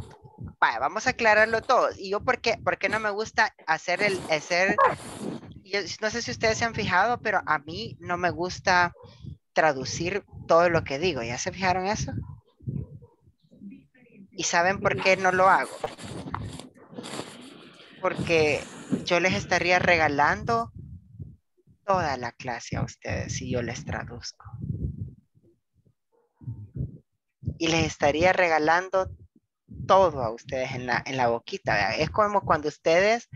Vaya, vamos a aclararlo todo. ¿Y yo por qué, por qué no me gusta hacer el... hacer? Yo, no sé si ustedes se han fijado, pero a mí no me gusta traducir todo lo que digo. ¿Ya se fijaron eso? ¿Y saben por qué no lo hago? Porque yo les estaría regalando toda la clase a ustedes si yo les traduzco. Y les estaría regalando todo a ustedes en la, en la boquita. ¿Verdad? Es como cuando ustedes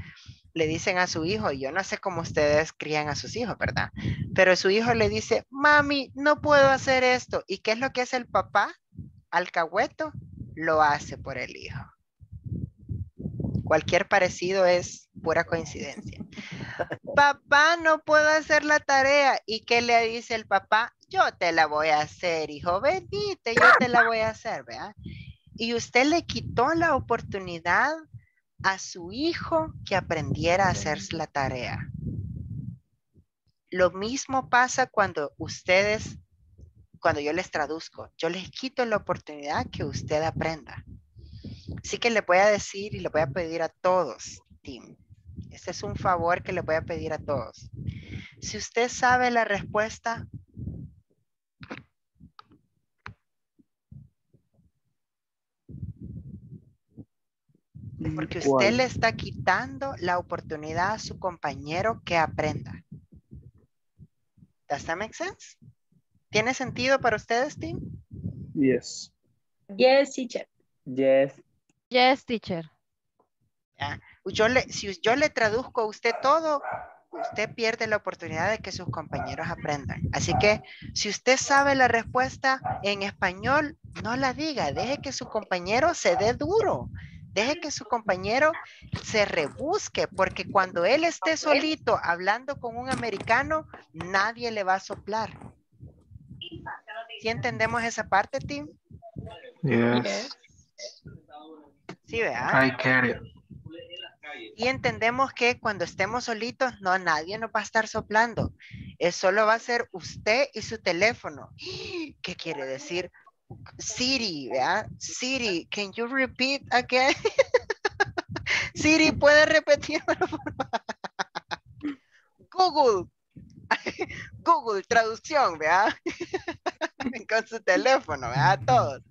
le dicen a su hijo, yo no sé cómo ustedes crían a sus hijos, ¿verdad? Pero su hijo le dice, mami, no puedo hacer esto. ¿Y qué es lo que hace el papá? Alcahueto, lo hace por el hijo. Cualquier parecido es pura coincidencia. Papá, no puedo hacer la tarea. ¿Y qué le dice el papá? Yo te la voy a hacer, hijo, venite, yo te la voy a hacer, ¿verdad? Y usted le quitó la oportunidad a su hijo que aprendiera a hacer la tarea. Lo mismo pasa cuando ustedes, cuando yo les traduzco, yo les quito la oportunidad que usted aprenda. Así que le voy a decir y le voy a pedir a todos, team. Este es un favor que le voy a pedir a todos. Si usted sabe la respuesta, porque usted ¿cuál? Le está quitando la oportunidad a su compañero que aprenda. ¿Does that make sense? ¿Tiene sentido para ustedes, team? Yes. Yes, teacher. Yes. Yes, teacher. Yeah. Yo le, si yo le traduzco a usted todo, usted pierde la oportunidad de que sus compañeros aprendan. Así que, si usted sabe la respuesta en español, no la diga. Deje que su compañero se dé duro. Deje que su compañero se rebusque, porque cuando él esté solito hablando con un americano, nadie le va a soplar. ¿Sí entendemos esa parte, Tim? Yes. Sí, ¿verdad? I get it. Y entendemos que cuando estemos solitos, no, nadie nos va a estar soplando. Eso solo va a ser usted y su teléfono. ¿Qué quiere decir? Siri, ¿verdad? Siri, can you repeat again? Siri, ¿puede repetir? Google, Google, traducción, ¿verdad? Con su teléfono, ¿verdad? Todos.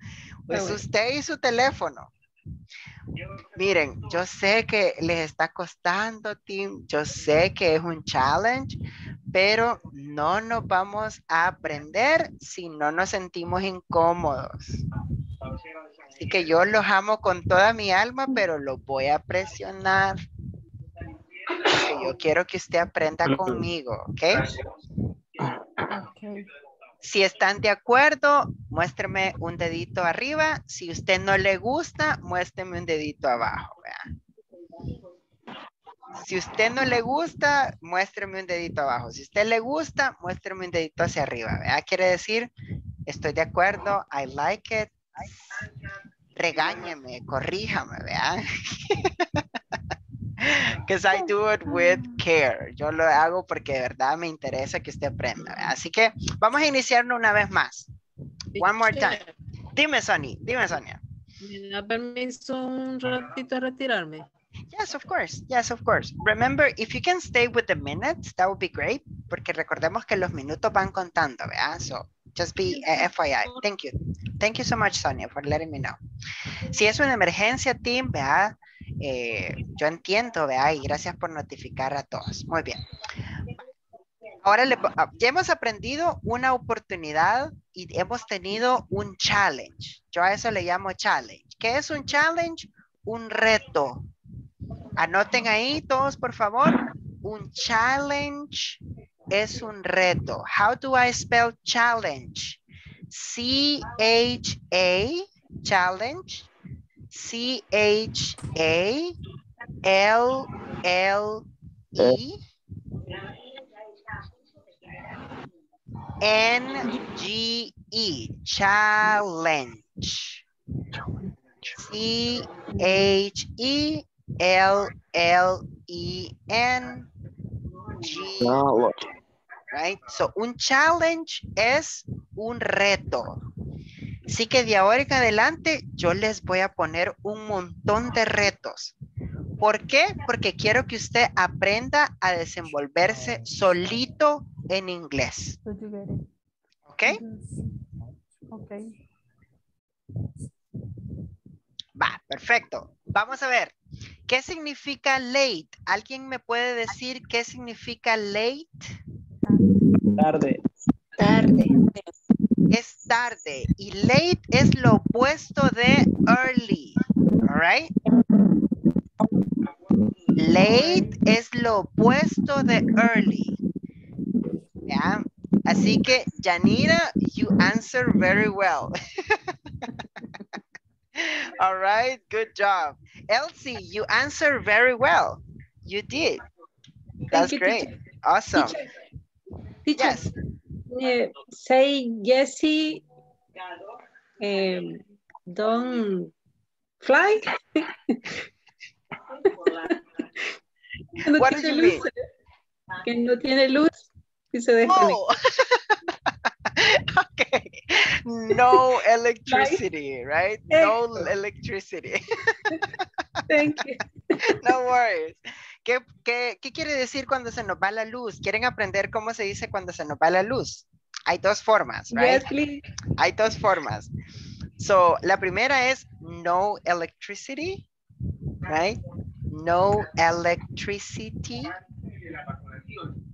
Pues usted y su teléfono. Miren, yo sé que les está costando, Tim. Yo sé que es un challenge, pero no nos vamos a aprender si no nos sentimos incómodos. Así que yo los amo con toda mi alma, pero los voy a presionar. Porque yo quiero que usted aprenda conmigo, ¿ok? Okay. Si están de acuerdo, muéstreme un dedito arriba. Si usted no le gusta, muéstreme un dedito abajo. ¿Verdad? Si usted no le gusta, muéstreme un dedito abajo. Si usted le gusta, muéstreme un dedito hacia arriba. ¿Verdad? Quiere decir, estoy de acuerdo, I like it. Regáñeme, corríjame, ¿verdad? Because I do it with care. Yo lo hago porque de verdad me interesa que usted aprenda. Así que vamos a iniciarlo una vez más. One more time. Dime, Sonia. Dime, Sonia. ¿Me da permiso un ratito a retirarme? Yes, of course. Yes, of course. Remember, if you can stay with the minutes, that would be great. Porque recordemos que los minutos van contando, ¿verdad? So, just be uh, F Y I. Thank you. Thank you so much, Sonia, for letting me know. Si es una emergencia, team, ¿verdad? Eh, yo entiendo, ¿verdad? Y gracias por notificar a todos. Muy bien. Ahora le, ya hemos aprendido una oportunidad y hemos tenido un challenge. Yo a eso le llamo challenge. ¿Qué es un challenge? Un reto. Anoten ahí todos, por favor. Un challenge es un reto. How do I spell challenge? C H A, challenge. C H A L L E N G E, challenge. C H E L L E N G right? So, un challenge es un reto. Así que de ahora en adelante yo les voy a poner un montón de retos. ¿Por qué? Porque quiero que usted aprenda a desenvolverse solito en inglés. ¿Ok? Ok. Va, perfecto. Vamos a ver. ¿Qué significa late? ¿Alguien me puede decir qué significa late? Tarde. Tarde. Es tarde. Y late es lo opuesto de early. All right? Late es lo opuesto de early. Yeah. Así que, Yanira, you answer very well. All right, good job. Elsie, you answered very well. You did. That's you, great. Teacher. Awesome. Teacher. Yes. Uh, say, Jesse, um, don't fly. What do you mean? Que no tiene luz y se desconecta. Okay. No electricity, right? No electricity. Thank you. No worries. ¿Qué, qué, ¿Qué quiere decir cuando se nos va la luz? ¿Quieren aprender cómo se dice cuando se nos va la luz? Hay dos formas, right? Yes, please. Hay dos formas. So, la primera es no electricity, right? No electricity.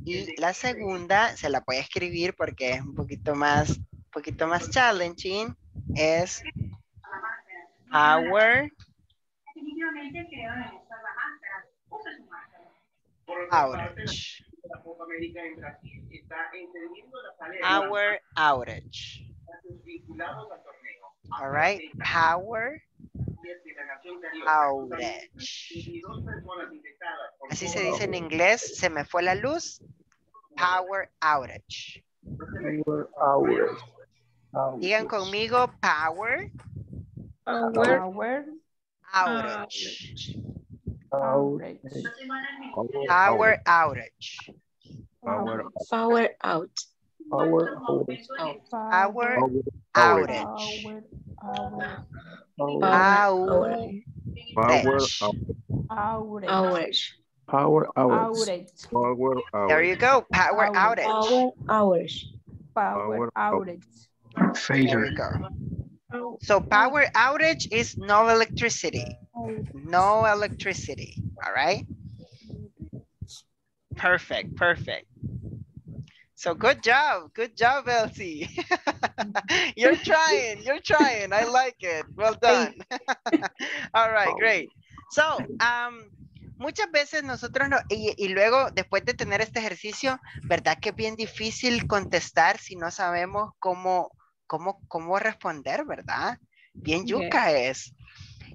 Y la segunda, se la puede escribir porque es un poquito más, un poquito más challenging, es our outage. Our outage. All right, power outage. Así se dice en inglés, se me fue la luz. Power outage. Power outage. Digan conmigo, power. Power. Power. Outage. Outage. Outage. Power outage. Power outage. Power out. Power outage. Power outage. Outage. Outage. Power outage. Power outage. There you go. Power outage. Outage. Power outage. There you go. So power outage is no electricity. No electricity. All right. Perfect. Perfect. So good job. Good job, Elsie. You're trying. You're trying. I like it. Well done. All right. Great. So, um, muchas veces nosotros, no, y, y luego después de tener este ejercicio, ¿verdad que es bien difícil contestar si no sabemos cómo, cómo, cómo responder, verdad? Bien yuca es.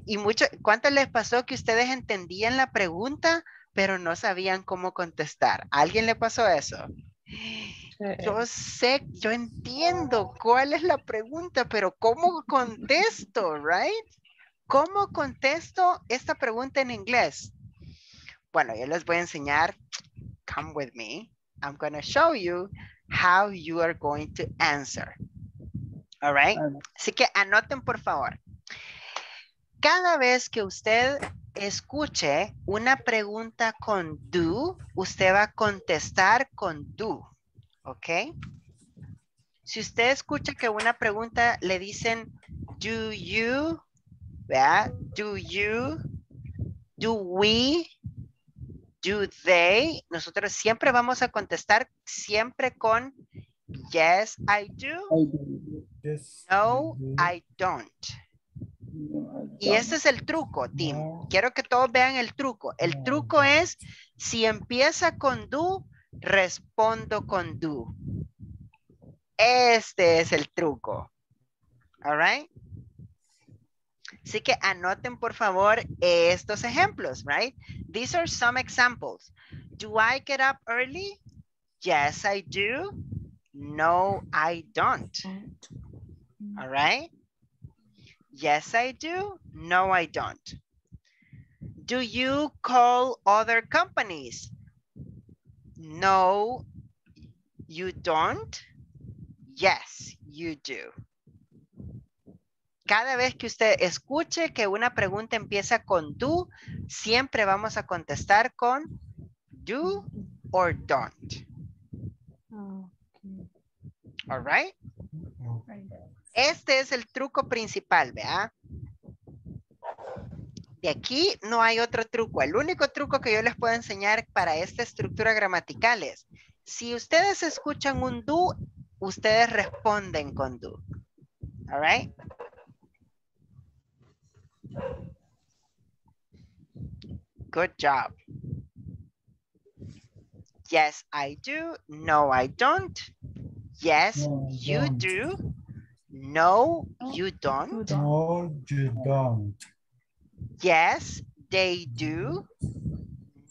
Y mucho, ¿cuánto les pasó que ustedes entendían la pregunta, pero no sabían cómo contestar? ¿A alguien le pasó eso? Yo sé, yo entiendo cuál es la pregunta, pero ¿cómo contesto, right? ¿Cómo contesto esta pregunta en inglés? Bueno, yo les voy a enseñar. Come with me. I'm going to show you how you are going to answer. All right? Así que anoten, por favor. Cada vez que usted escuche una pregunta con do, usted va a contestar con do, ¿ok? Si usted escucha que una pregunta le dicen do you, ¿verdad? Do you, do we, do they, nosotros siempre vamos a contestar siempre con yes, I do, yes, no, I don't. Y ese es el truco, Tim. Quiero que todos vean el truco. El truco es, si empieza con do, respondo con do. Este es el truco. All right? Así que anoten, por favor, estos ejemplos, right? These are some examples. Do I get up early? Yes, I do. No, I don't. All right? Yes, I do. No, I don't. Do you call other companies? No, You don't? Yes, you do. Cada vez que usted escuche que una pregunta empieza con do, siempre vamos a contestar con do or don't. Okay. All right. Este es el truco principal, ¿verdad? De aquí no hay otro truco. El único truco que yo les puedo enseñar para esta estructura gramatical es, si ustedes escuchan un do, ustedes responden con do. All right. Good job. Yes, I do. No, I don't. Yes, no, you don't. Do. No, you don't. No, you don't. Yes, they do.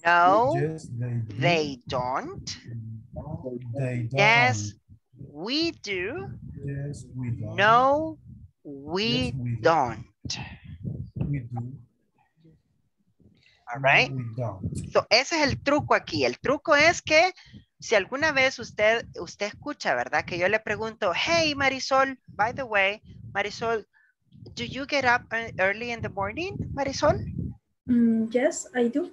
No, yes, they, do. They don't. No, they don't. Yes, we do. Yes, we don't. No, we, yes, we don't. don't. We do. All right. No, we don't. So, ese es el truco aquí. El truco es que si alguna vez usted, usted escucha, ¿verdad? Que yo le pregunto, hey Marisol, by the way, Marisol, do you get up early in the morning, Marisol? Mm, yes, I do.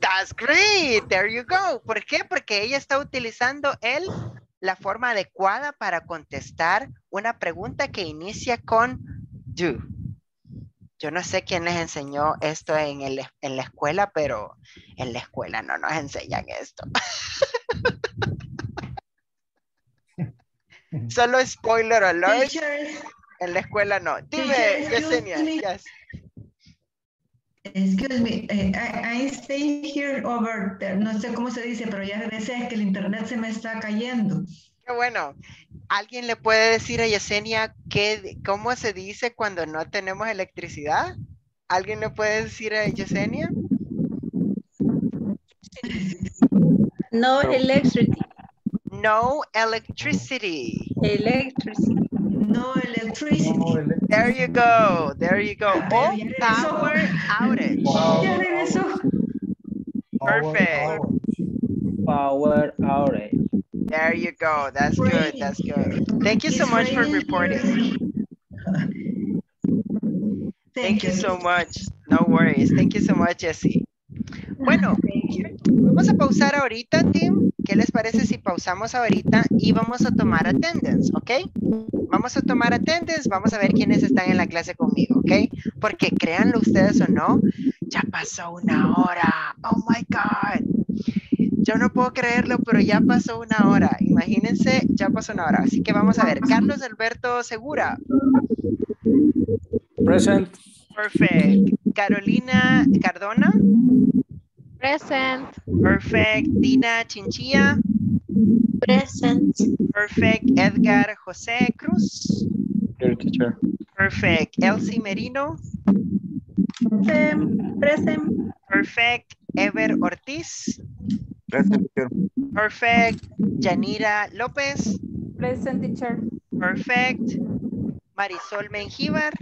That's great. There you go. ¿Por qué? Porque ella está utilizando el, la forma adecuada para contestar una pregunta que inicia con do. Yo no sé quién les enseñó esto en, el, en la escuela, pero en la escuela no nos enseñan esto. Solo spoiler alert. En la escuela no. Dime, Yesenia. Yes. Excuse me. I, I stay here over there. No sé cómo se dice, pero ya regresé. Es que el internet se me está cayendo. Qué bueno. ¿Alguien le puede decir a Yesenia qué, cómo se dice cuando no tenemos electricidad? ¿Alguien le puede decir a Yesenia? No electricity. No electricity. Electricity. No electricity. No electricity. There you go. There you go. Oh, power outage. Wow. Perfect. Power outage. There you go. That's good. That's good. Thank you so much for reporting. Thank you so much. No worries. Thank you so much, Jessie. Bueno, vamos a pausar ahorita, Tim. ¿Qué les parece si pausamos ahorita y vamos a tomar attendance, ok? Vamos a tomar attendance, vamos a ver quiénes están en la clase conmigo, ok? Porque créanlo ustedes o no, ya pasó una hora. Oh my God. Yo no puedo creerlo, pero ya pasó una hora. Imagínense, ya pasó una hora. Así que vamos a ver. Carlos Alberto Segura. Present. Perfect. Carolina Cardona. Present. Perfect. Dina Chinchilla. Present. Perfect. Edgar José Cruz. Your teacher. Perfect. Elsie Merino. Present. Present. Perfect. Ever Ortiz. Present. Perfect. Yanira López. Present, teacher. Perfect. Marisol Menjívar.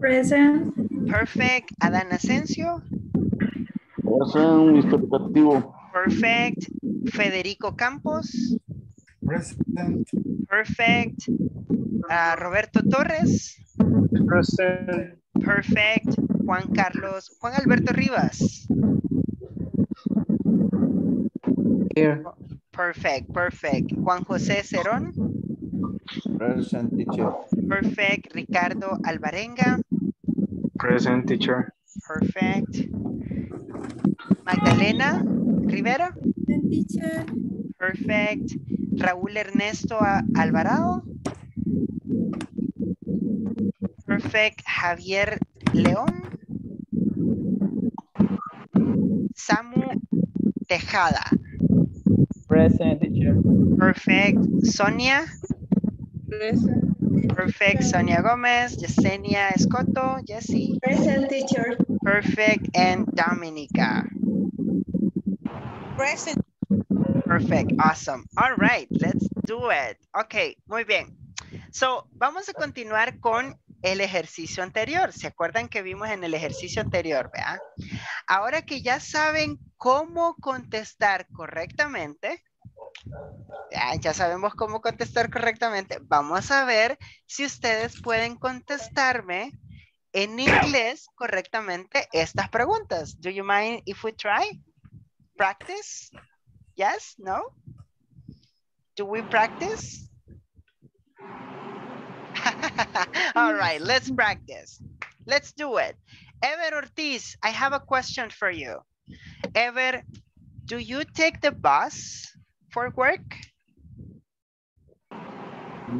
Present. Perfect. Adan Asensio. Present, Mister Corporativo. Perfect. Federico Campos. Present. Perfect. Uh, Roberto Torres. Present. Perfect. Juan Carlos, Juan Alberto Rivas. Here. Perfect, perfect. Juan José Cerón. Present, teacher. Perfect. Ricardo Alvarenga. Present, teacher. Perfect. Magdalena Rivera. Present, teacher. Perfect. Raúl Ernesto Alvarado. Perfect. Javier León. Samu Tejada. Present, teacher. Perfect. Sonia. Present. Perfect. Sonia Gomez. Yesenia Escoto. Jessie. Present, teacher. Perfect. And Dominica. Present. Perfect. Awesome. All right. Let's do it. Okay. Muy bien. So, vamos a continuar con el ejercicio anterior. ¿Se acuerdan que vimos en el ejercicio anterior, ¿verdad? Ahora que ya saben cómo contestar correctamente, ya sabemos cómo contestar correctamente. Vamos a ver si ustedes pueden contestarme en inglés correctamente estas preguntas. Do you mind if we try? Practice? Yes? No? Do we practice? All right, let's practice. Let's do it. Ever Ortiz, I have a question for you. Ever, do you take the bus for work?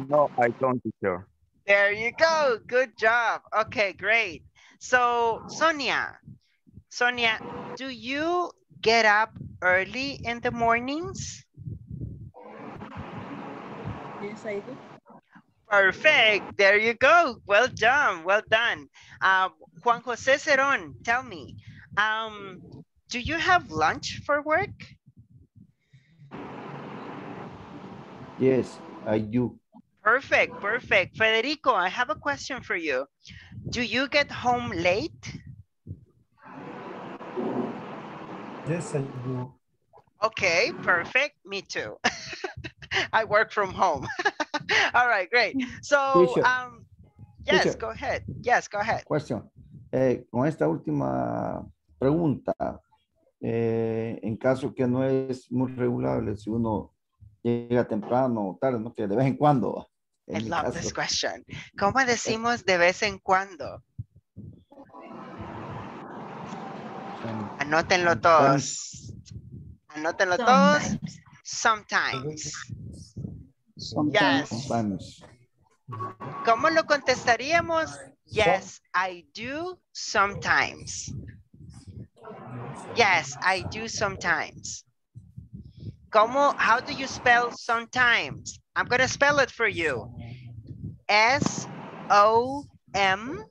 No, I don't, teacher. There you go. Good job. Okay, great. So, Sonia, Sonia, do you get up early in the mornings? Yes, I do. Perfect. There you go. Well done. Well done. Um, Juan José Cerón, tell me, um, do you have lunch for work? Yes, I do. Perfect. Perfect. Federico, I have a question for you. Do you get home late? Yes, I do. Okay, perfect. Me too. I work from home. All right, great. So, teacher, um, yes, teacher, go ahead. Yes, go ahead. Question. Eh, con esta última pregunta, eh, en caso que no es muy regulable, si uno llega temprano o tarde, ¿no? Que de vez en cuando. En I love caso. This question. ¿Cómo decimos de vez en cuando? Anótenlo todos. Anótenlo sometimes. Todos. Sometimes. Sometimes. Yes. Sometimes. ¿Cómo lo contestaríamos? Yes, I do sometimes. Yes, I do sometimes. ¿Cómo? How do you spell sometimes? I'm going to spell it for you. S O M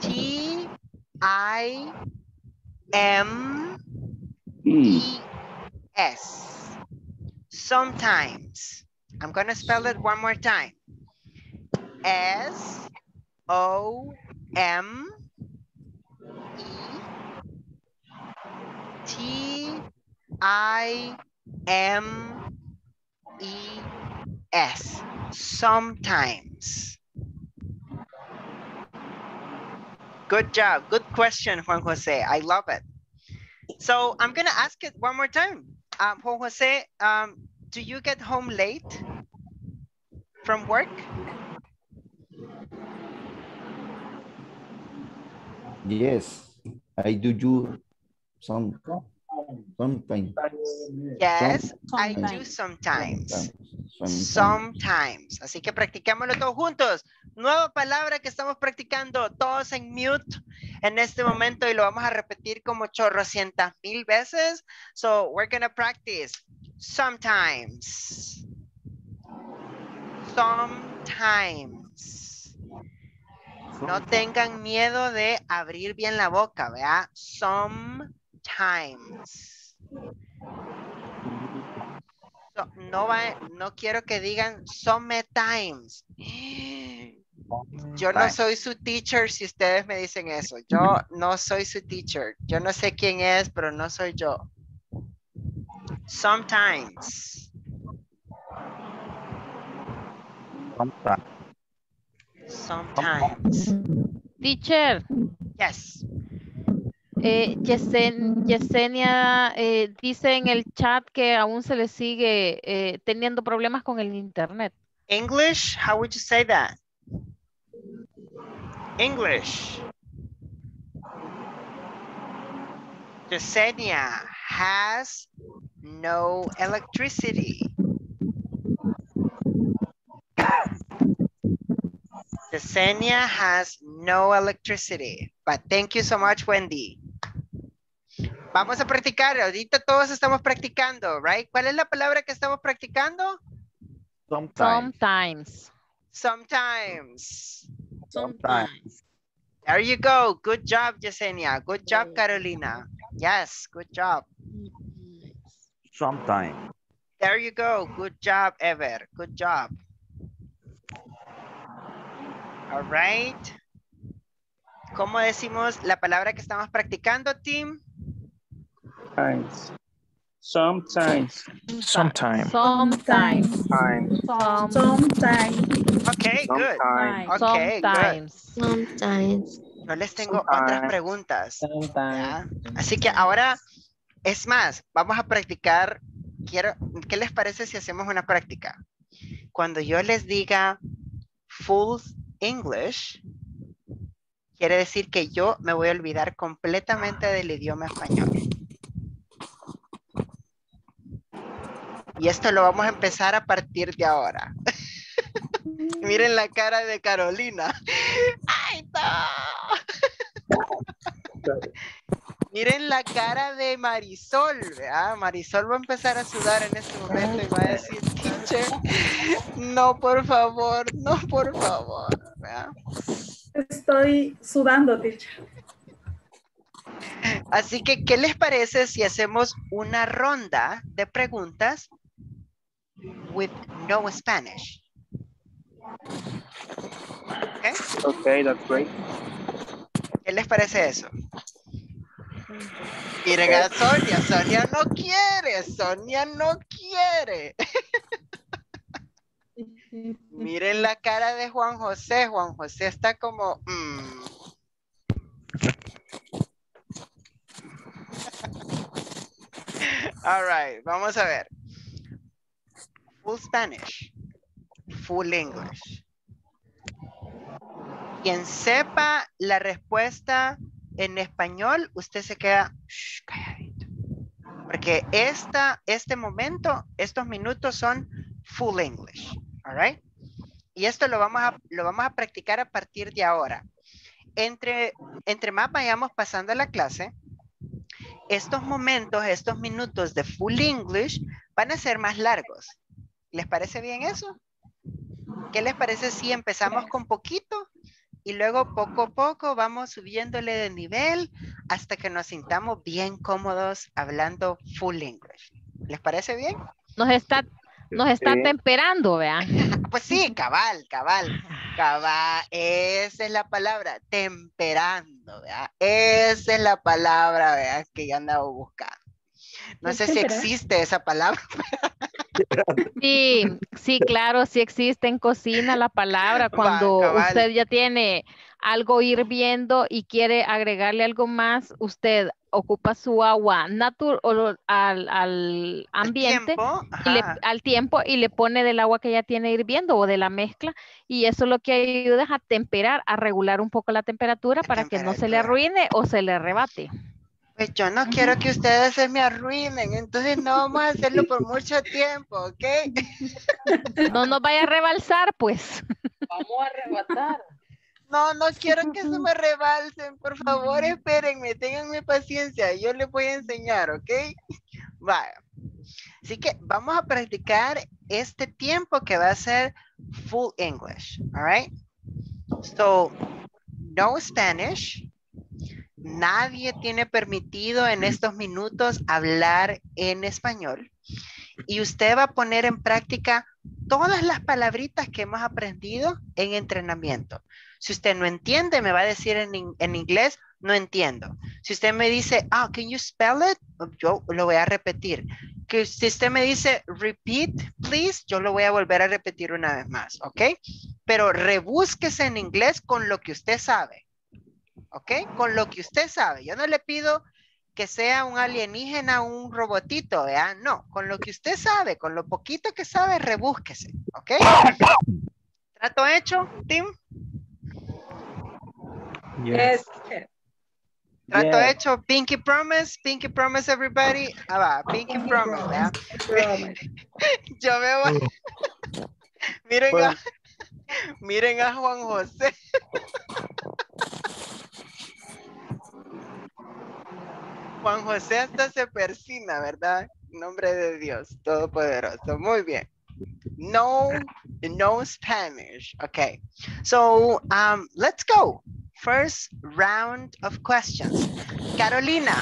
T I M E S. Sometimes. I'm going to spell it one more time. S O M E T I M E S. Sometimes. Good job. Good question, Juan Jose. I love it. So I'm going to ask it one more time. Um, Juan Jose, um, do you get home late from work? Yes, I do do some, sometimes. Yes, sometimes. I do sometimes. Sometimes. Sometimes. Así que practiquémoslo todos juntos. Nueva palabra que estamos practicando, todos en mute en este momento y lo vamos a repetir como chorrocientas mil veces. So we're going to practice. Sometimes, sometimes, no tengan miedo de abrir bien la boca, ¿verdad? Sometimes, so, no, va, no quiero que digan sometimes, yo no soy su teacher si ustedes me dicen eso, yo no soy su teacher, yo no sé quién es, pero no soy yo. Sometimes. Sometimes. Teacher. Yes. Eh, Yesen, Yesenia eh, dice en el chat que aún se le sigue eh, teniendo problemas con el internet. English? How would you say that? English. Yesenia has no electricity. Yesenia has no electricity. But thank you so much, Wendy. Vamos a practicar. Ahorita todos estamos practicando, right? ¿Cuál es la palabra que estamos practicando? Sometimes. Sometimes. Sometimes. Sometimes. There you go. Good job, Yesenia. Good job, Carolina. Yes, good job. Sometime. There you go. Good job, Ever. Good job. All right. ¿Cómo decimos la palabra que estamos practicando, team? Sometimes. Sometimes. Sometimes. Sometimes. Sometimes. Sometimes. Okay, good. Sometimes. Okay, good. Sometimes. Yo les tengo Sometimes. Otras preguntas. Sometimes. Así que ahora, es más, vamos a practicar. Quiero, ¿qué les parece si hacemos una práctica? Cuando yo les diga full English, quiere decir que yo me voy a olvidar completamente del idioma español. Y esto lo vamos a empezar a partir de ahora. Miren la cara de Carolina. ¡Ay, no! Miren la cara de Marisol, ¿verdad? Marisol va a empezar a sudar en este momento y va a decir, teacher, no, por favor, no, por favor, ¿verdad? Estoy sudando, teacher. Así que, ¿qué les parece si hacemos una ronda de preguntas with no Spanish? Okay, okay, that's great. ¿Qué les parece eso? Miren a Sonia, Sonia no quiere, Sonia no quiere. Miren la cara de Juan José, Juan José está como... Mm. All right, vamos a ver. Full Spanish, full English. Quien sepa la respuesta... En español, usted se queda shh, calladito. Porque esta, este momento, estos minutos son full English. All right? Y esto lo vamos, a, lo vamos a practicar a partir de ahora. Entre, entre más vayamos pasando la clase, estos momentos, estos minutos de full English van a ser más largos. ¿Les parece bien eso? ¿Qué les parece si empezamos con poquito? Y luego poco a poco vamos subiéndole de nivel hasta que nos sintamos bien cómodos hablando full English. ¿Les parece bien? Nos está, nos está sí. temperando, vean. Pues sí, cabal, cabal, cabal. Esa es la palabra, temperando, vean. Esa es la palabra, vean, que yo andaba buscando. No sé si existe esa palabra. Sí, sí, claro, sí existe en cocina la palabra cuando vale, usted vale. ya tiene algo hirviendo y quiere agregarle algo más, usted ocupa su agua natural al, al ambiente, ¿tiempo? Y le, al tiempo y le pone del agua que ya tiene hirviendo o de la mezcla y eso lo que ayuda es a temperar, a regular un poco la temperatura la para temperatura. Que no se le arruine o se le arrebate. Pues yo no quiero que ustedes se me arruinen, entonces no vamos a hacerlo por mucho tiempo, ¿ok? No nos vaya a rebalsar, pues. Vamos a arrebatar. No, no quiero que se me rebalsen, por favor, espérenme, ténganme paciencia, yo les voy a enseñar, ¿ok? Vaya. Así que vamos a practicar este tiempo que va a ser full English, all right? So, no Spanish. Nadie tiene permitido en estos minutos hablar en español y usted va a poner en práctica todas las palabritas que hemos aprendido en entrenamiento. Si usted no entiende, me va a decir en, en inglés, no entiendo. Si usted me dice, ah, oh, can you spell it? Yo lo voy a repetir. Que si usted me dice, repeat, please, yo lo voy a volver a repetir una vez más, ¿ok? Pero rebúsquese en inglés con lo que usted sabe. ¿Ok? Con lo que usted sabe. Yo no le pido que sea un alienígena, un robotito, ¿verdad? No, con lo que usted sabe, con lo poquito que sabe, rebúsquese. ¿Ok? ¿Trato hecho, Tim? Yes. yes. Trato yeah. hecho. Pinky promise. Pinky promise, everybody. Ah, va. Pinky, Pinky promise, ¿verdad? Yo me voy. Miren, bueno. a... Miren a Juan José. Juan José hasta se persina, ¿verdad? En nombre de Dios, Todopoderoso. Muy bien. No, no Spanish. Okay. So, um, let's go. First round of questions. Carolina.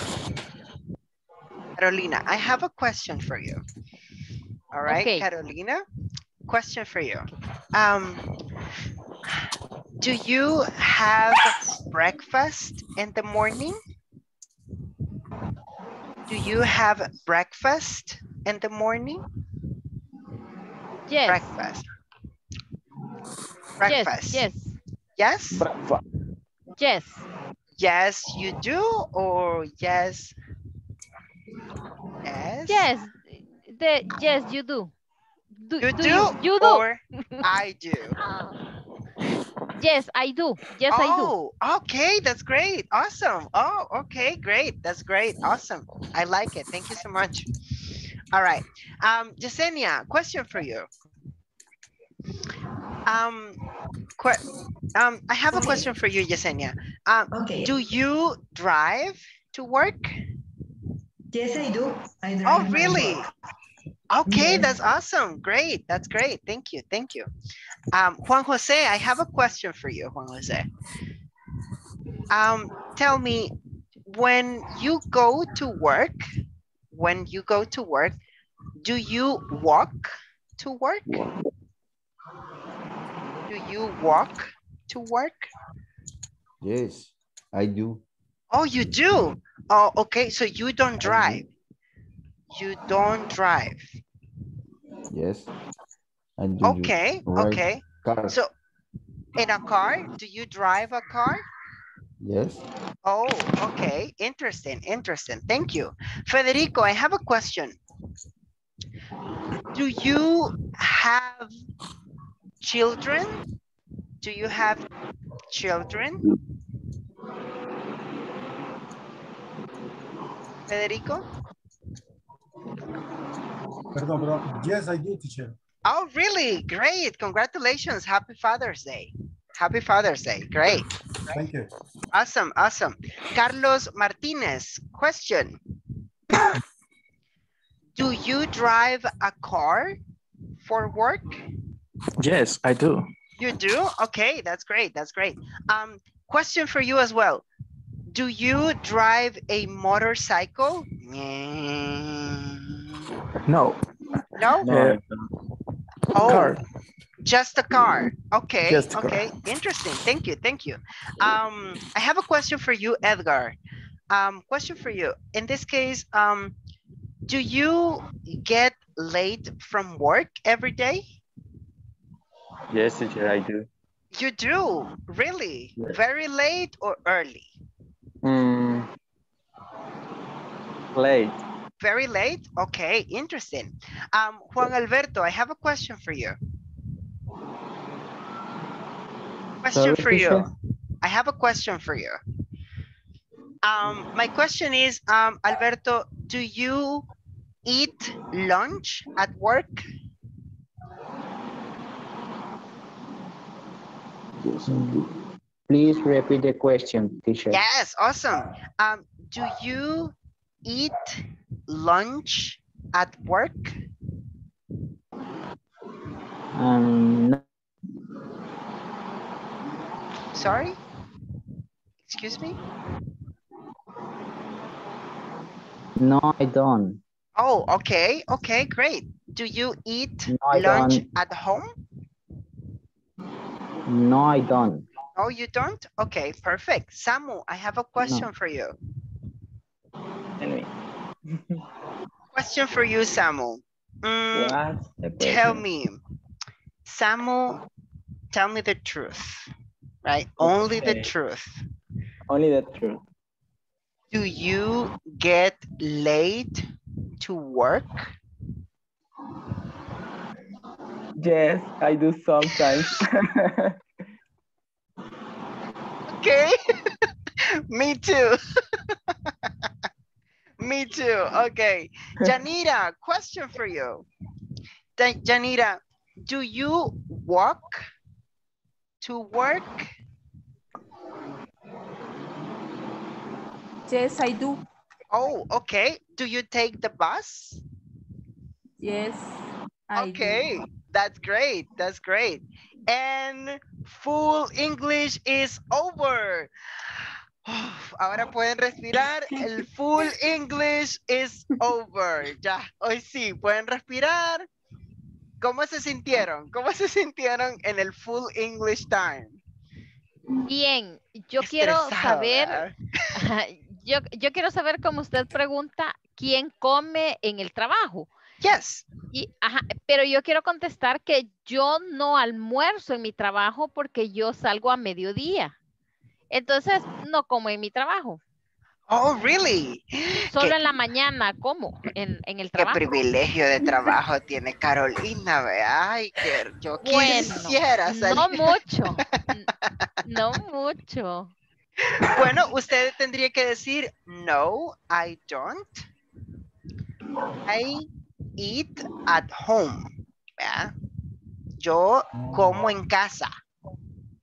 Carolina, I have a question for you. All right, okay. Carolina. Question for you. Um, do you have breakfast in the morning? Do you have breakfast in the morning? Yes. Breakfast. Breakfast. Yes. Yes. Yes. Breakfast. Yes. Yes, you do, or yes. Yes. Yes. The, yes, you do. do you do, do you, you do. Or I do. Yes, I do. Yes, oh, I do. Okay, that's great. Awesome. Oh, okay, great. That's great. Awesome. I like it. Thank you so much. All right. Um, Yesenia, question for you. Um, qu um, I have a okay. question for you, Yesenia. Um, okay. Do you drive to work? Yes, I do. I drive. Oh, really? Okay, yes. That's awesome. Great. That's great. Thank you. Thank you. Um, Juan Jose, I have a question for you, Juan Jose. Um, tell me, when you go to work, when you go to work, do you walk to work? Do you walk to work? Yes, I do. Oh, you do? Oh, okay. So you don't drive. You don't drive. Yes. And okay, okay. Car? So in a car, do you drive a car? Yes. Oh, okay. Interesting, interesting. Thank you. Federico, I have a question. Do you have children? Do you have children? Federico? Perdón, perdón. Yes, I do, teacher. Oh, really? Great. Congratulations. Happy Father's Day. Happy Father's Day. Great. Thank you. Awesome, awesome. Carlos Martinez, question. Do you drive a car for work? Yes, I do. You do? Okay, that's great. That's great. Um, question for you as well. Do you drive a motorcycle? No. No? No. Oh, car. Just a car. Okay. Just a okay. Car. Interesting. Thank you. Thank you. Um, I have a question for you, Edgar. Um, question for you. In this case, um, do you get late from work every day? Yes, teacher, I do. You do? Really? Yes. Very late or early? Mm, late. Very late? Okay, interesting. Um, Juan Alberto, I have a question for you. Question Sorry, for teacher? you. I have a question for you. Um, my question is, um, Alberto, do you eat lunch at work? Yes, please repeat the question, teacher. Yes, awesome. Um, do you eat lunch at work? Um, no. Sorry? Excuse me? No, I don't. Oh, okay. Okay, great. Do you eat no, lunch don't. at home? No, I don't. Oh, you don't? Okay, perfect. Samu, I have a question no. for you. Anyway. Question for you, Samu. Mm, tell me, Samu, tell me the truth, right? Only okay. the truth. Only the truth. Do you get late to work? Yes, I do sometimes. Okay, me too. Me too. Okay. Yanira, question for you. Yanira, do you walk to work? Yes, I do. Oh, okay. Do you take the bus? Yes, I okay. do. Okay, that's great. That's great. And full English is over. Uf, ahora pueden respirar, el full English is over. Ya, hoy sí, pueden respirar. ¿Cómo se sintieron? ¿Cómo se sintieron en el full English time? Bien, yo Estresado, quiero saber, yo, yo quiero saber, como usted pregunta, quién come en el trabajo. Yes. Y, ajá, pero yo quiero contestar que yo no almuerzo en mi trabajo porque yo salgo a mediodía. Entonces, no como en mi trabajo. Oh, really? Solo en la mañana como en, en el trabajo. Qué privilegio de trabajo tiene Carolina, ¿verdad? Ay, que yo quisiera salir. No mucho, no mucho. Bueno, usted tendría que decir, no, I don't. I eat at home, ¿verdad? Yo como en casa,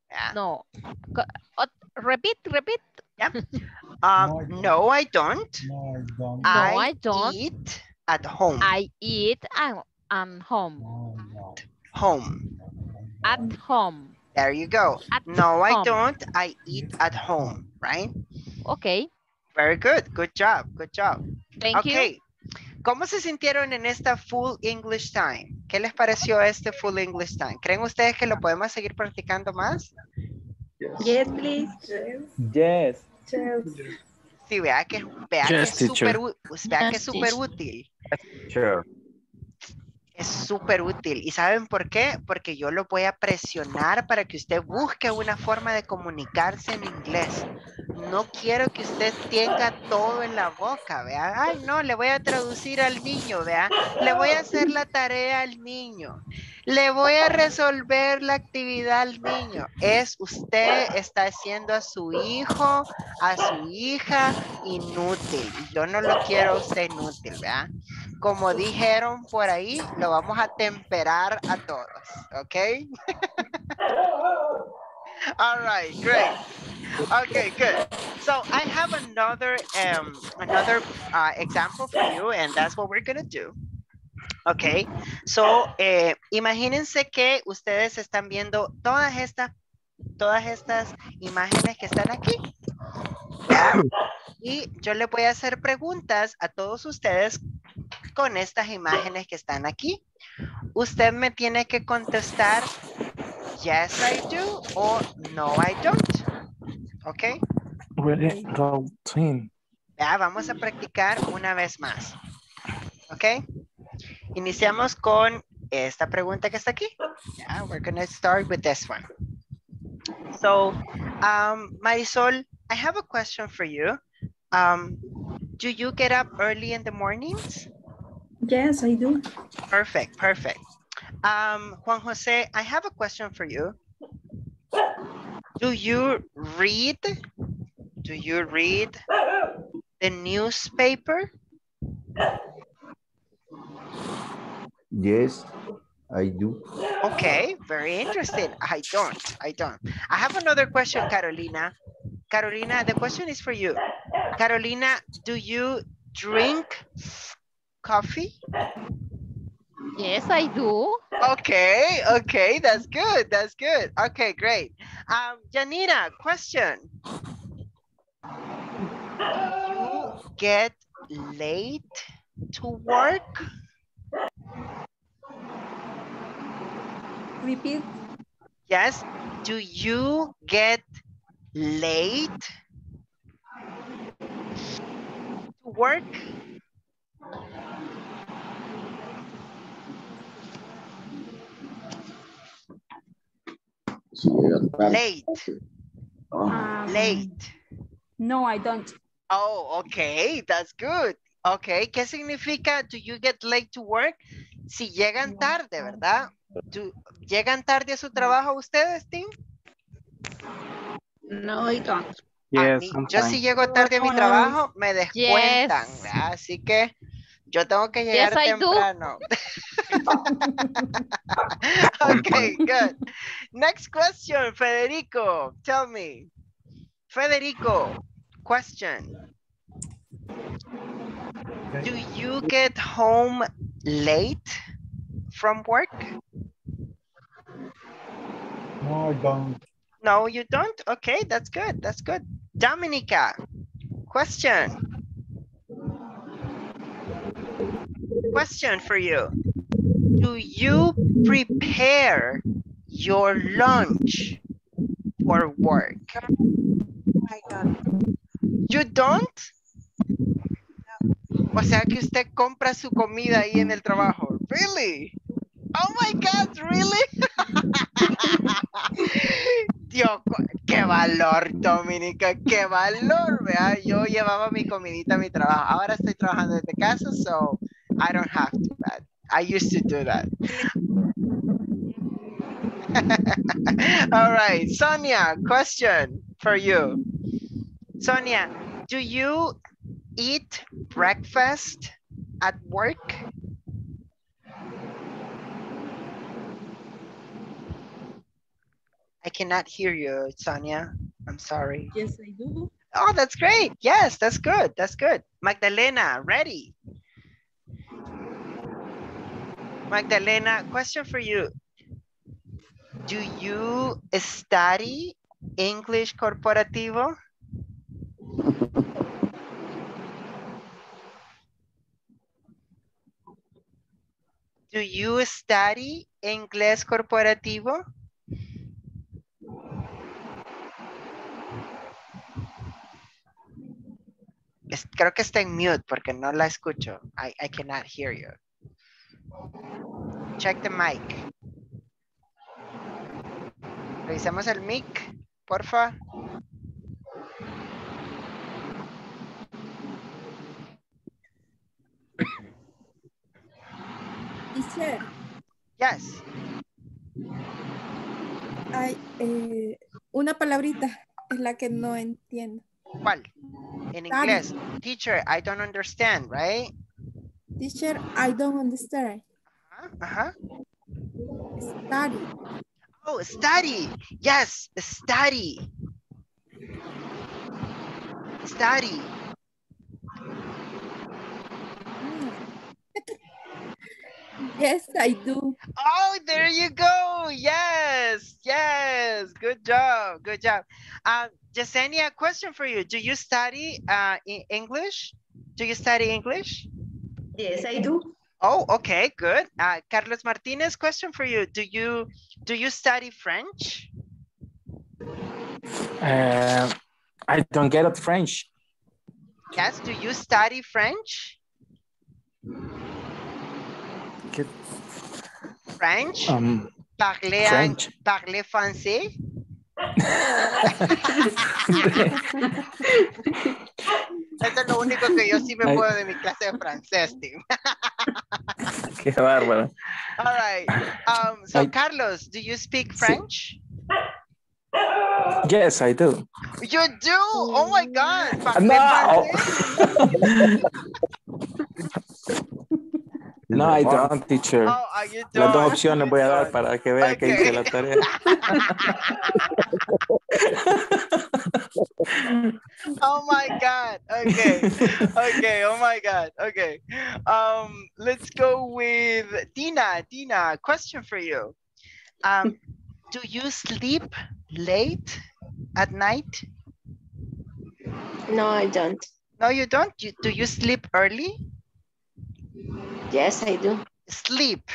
¿verdad? No, repite, repite. Yeah. Um, no, I don't. No, I don't. I, no, I don't. Eat at home. I eat at um, home. Home. At home. There you go. At no, home. I don't. I eat at home, right? Okay. Very good. Good job. Good job. Thank okay. you. ¿Cómo se sintieron en esta Full English Time? ¿Qué les pareció este Full English Time? ¿Creen ustedes que lo podemos seguir practicando más? Yes, please. Yes. Yes. Sí, vea que, vea yes, que es súper yes, útil. Teacher. Es súper útil. ¿Y saben por qué? Porque yo lo voy a presionar para que usted busque una forma de comunicarse en inglés. No quiero que usted tenga todo en la boca, vea. Ay, no, le voy a traducir al niño, vea. Le voy a hacer la tarea al niño. Le voy a resolver la actividad al niño. Es usted está haciendo a su hijo, a su hija inútil. Yo no lo quiero a usted inútil, ¿verdad? Como dijeron por ahí, lo vamos a temperar a todos, ¿ok? All right, great. Okay, good. So I have another um another uh, example for you, and that's what we're gonna do. Ok, so, eh, imagínense que ustedes están viendo todas estas, todas estas imágenes que están aquí. Y yo les voy a hacer preguntas a todos ustedes con estas imágenes que están aquí. Usted me tiene que contestar, yes, I do, o no, I don't. Ok. Ya, vamos a practicar una vez más. Ok. Iniciamos con esta pregunta que está aquí. Yeah, we're going to start with this one. So, um, Marisol, I have a question for you. Um, do you get up early in the mornings? Yes, I do. Perfect, perfect. Um, Juan Jose, I have a question for you. Do you read, do you read the newspaper? Yes, I do. Okay, very interesting. I don't, I don't. I have another question, Carolina. Carolina, the question is for you. Carolina, do you drink coffee? Yes, I do. Okay, okay, that's good, that's good. Okay, great. Um, Yanira, question. Do you get late to work? Repeat. Yes. Do you get late to work? Late. Um, late. No, I don't. Oh, okay. That's good. Okay. ¿Qué significa do you get late to work? Si llegan tarde, ¿verdad? ¿Llegan tarde a su trabajo ustedes, Tim? No, I don't. Yes, mí, yo si llego tarde a mi trabajo, me descuentan. Yes. Así que yo tengo que llegar yes, temprano. Okay, good. Next question, Federico. Tell me. Federico, question. Do you get home late from work? No, I don't. No, you don't? Okay, that's good. That's good. Dominica, question. Question for you. Do you prepare your lunch for work? I don't. You don't? No. O sea que usted compra su comida ahí en el trabajo. Really? Oh my God, really? Dios, qué valor, Dominica, qué valor, ¿verdad? Yo llevaba mi comidita a mi trabajo. Ahora estoy trabajando desde casa, so I don't have to, but I used to do that. All right, Sonia, question for you. Sonia, do you eat breakfast at work? I cannot hear you, Sonia. I'm sorry. Yes, I do. Oh, that's great. Yes, that's good. That's good. Magdalena, ready? Magdalena, question for you. Do you study English Corporativo? Do you study Inglés Corporativo? Es, creo que está en mute porque no la escucho. I, I cannot hear you. Check the mic. Revisemos el mic, porfa. Teacher. Yes. Hay eh, una palabrita es la que no entiendo. ¿Cuál? En inglés. Sorry. Teacher, I don't understand, right? Teacher, I don't understand. Uh-huh. Study. Oh, study. Yes, study. Study. Yes, I do. Oh, there you go. Yes, yes. Good job. Good job. Uh, Yesenia, a question for you. Do you study uh, English? Do you study English? Yes, I do. Oh, okay, good. Uh, Carlos Martinez, question for you. Do you do you study French? Uh, I don't get it, French. Yes, do you study French? French? Um, Parlez French. Parlez français? Eso es lo único que yo sí me puedo de mi clase de francés, Tim. Qué bárbaro. All right. Um, so, I, Carlos, do you speak French? Yes, I do. You do? Oh, my God. No. No, I don't, teacher. Oh, you don't. Las dos opciones voy a dar para que vea okay. Que hice la tarea. Oh my God. Okay. Okay. Oh my God. Okay. Um, let's go with Dina. Dina, question for you. Um, do you sleep late at night? No, I don't. No, you don't? You, do you sleep early? Yes, I do. Sleep.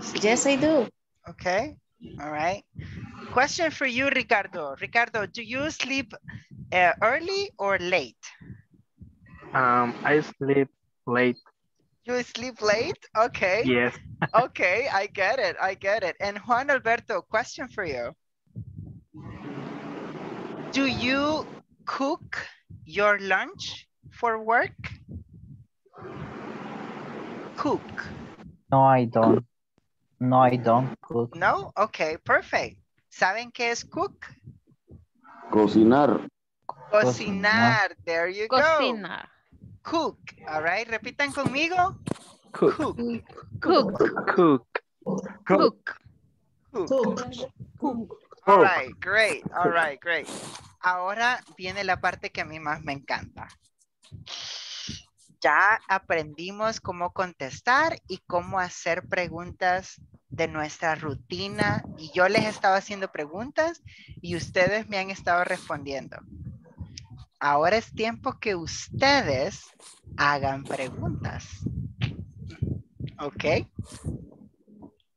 Sleep. Yes, I do. Okay. All right. Question for you, Ricardo. Ricardo, do you sleep uh, early or late? Um, I sleep late. You sleep late? Okay. Yes. Okay, I get it. I get it. And Juan Alberto, question for you. Do you cook your lunch for work? Cook? No, I don't. No, I don't cook. No? Okay, perfect. ¿Saben qué es cook? Cocinar. Cocinar. There you Cocina. Go. Cook. All right. Repitan conmigo. Cook. Cook. Cook. Cook. Cook. Cook. Cook. All right. Great. All right. Great. Ahora viene la parte que a mí más me encanta. Ya aprendimos cómo contestar y cómo hacer preguntas de nuestra rutina. Y yo les he estado haciendo preguntas y ustedes me han estado respondiendo. Ahora es tiempo que ustedes hagan preguntas. ¿Ok?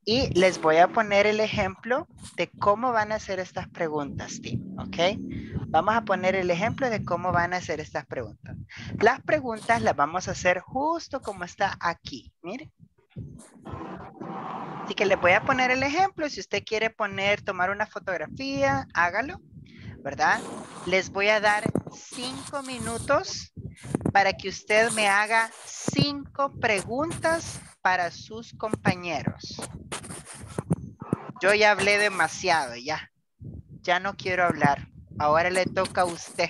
Y les voy a poner el ejemplo de cómo van a hacer estas preguntas, team. ¿Ok? Vamos a poner el ejemplo de cómo van a hacer estas preguntas. Las preguntas las vamos a hacer justo como está aquí. Miren. Así que les voy a poner el ejemplo. Si usted quiere poner, tomar una fotografía, hágalo, ¿verdad? Les voy a dar cinco minutos para que usted me haga cinco preguntas para sus compañeros. Yo ya hablé demasiado, ya. Ya no quiero hablar. Ahora le toca a usted.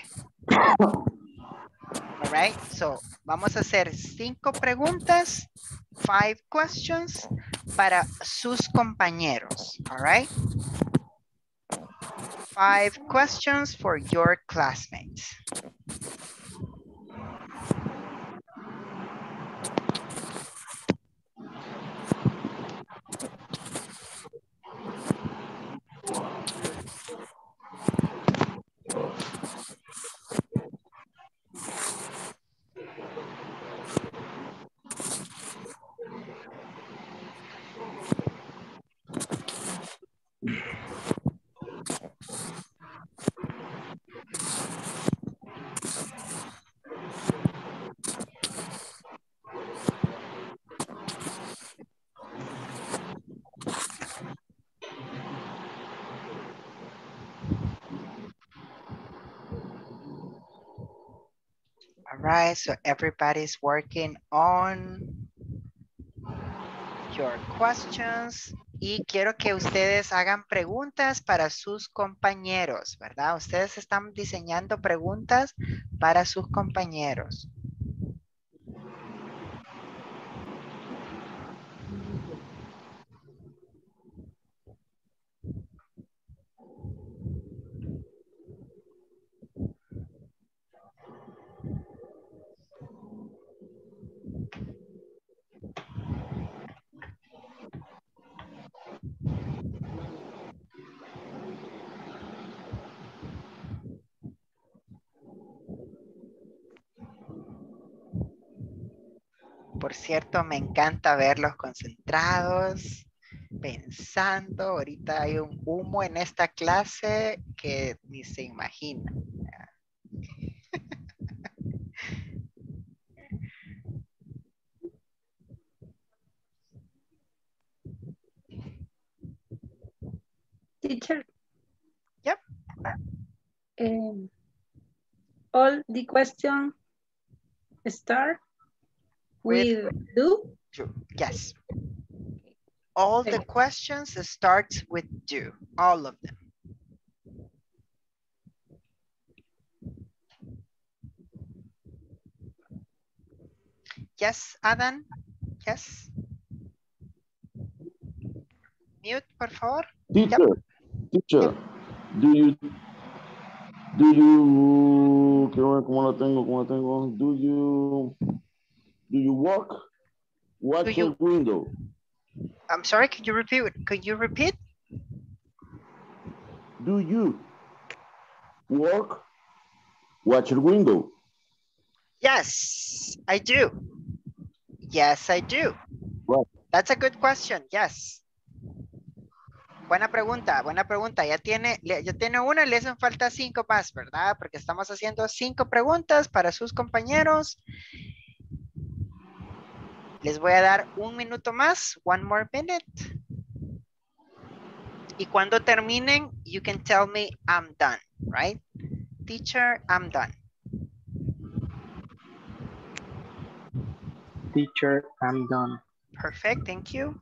All right. So, vamos a hacer cinco preguntas, five questions para sus compañeros. All right. Five questions for your classmates. Right, so everybody's working on your questions y quiero que ustedes hagan preguntas para sus compañeros, ¿verdad? Ustedes están diseñando preguntas para sus compañeros. Por cierto, me encanta verlos concentrados, pensando. Ahorita hay un humo en esta clase que ni se imagina. Teacher. Yep. Um, all the question start. With, with do? do? Yes. All the questions start with do, all of them. Yes, Adan, yes. Mute, por favor. Teacher, yep. teacher, do you, do you, ¿cómo la tengo? ¿Cómo la tengo? Do you... Do you work? What's your window? I'm sorry, could you repeat? Could you repeat? Do you work? What's your window? Yes, I do. Yes, I do. What? That's a good question, yes. Buena pregunta, buena pregunta. Ya tiene, ya tiene una, le hacen falta cinco más, ¿verdad? Porque estamos haciendo cinco preguntas para sus compañeros. Les voy a dar un minuto más, one more minute. Y cuando terminen, you can tell me I'm done, right? Teacher, I'm done. Teacher, I'm done. Perfect, thank you.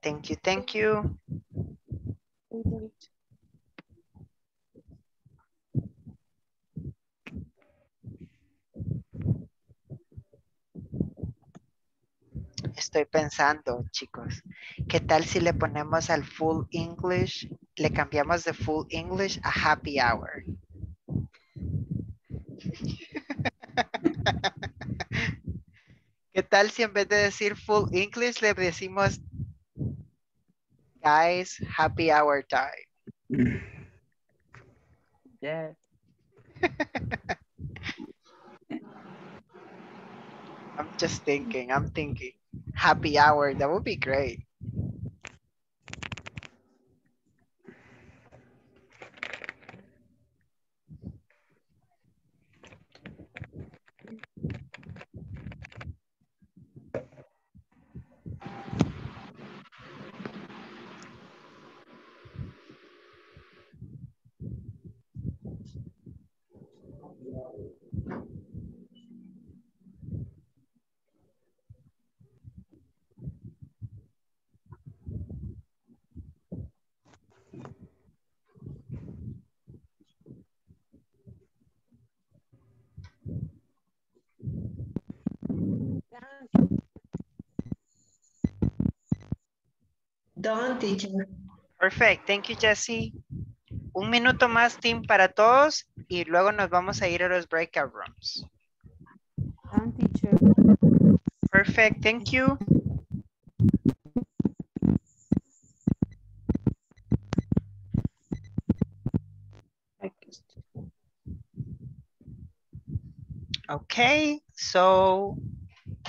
Thank you, thank you. Estoy pensando, chicos, ¿qué tal si le ponemos al full English, le cambiamos de full English a happy hour? ¿Qué tal si en vez de decir full English le decimos guys, happy hour time? Yeah. I'm just thinking, I'm thinking. happy hour. That would be great. Don, teacher. Perfect. Thank you, Jessie. Un minuto más, team, para todos y luego nos vamos a ir a los breakout rooms. Don, teacher. Perfect. Thank you. Okay, so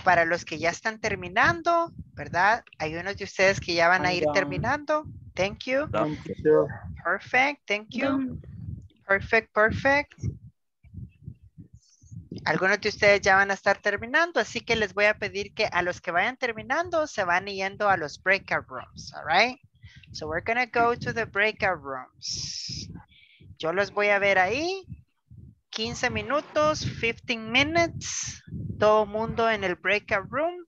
para los que ya están terminando, ¿verdad? Hay unos de ustedes que ya van a ir terminando. Thank you. Perfect, thank you. Perfect, perfect. Algunos de ustedes ya van a estar terminando, así que les voy a pedir que a los que vayan terminando se van yendo a los breakout rooms, all right? So we're going to go to the breakout rooms. Yo los voy a ver ahí. quince minutos, fifteen minutes. Todo mundo en el breakout room.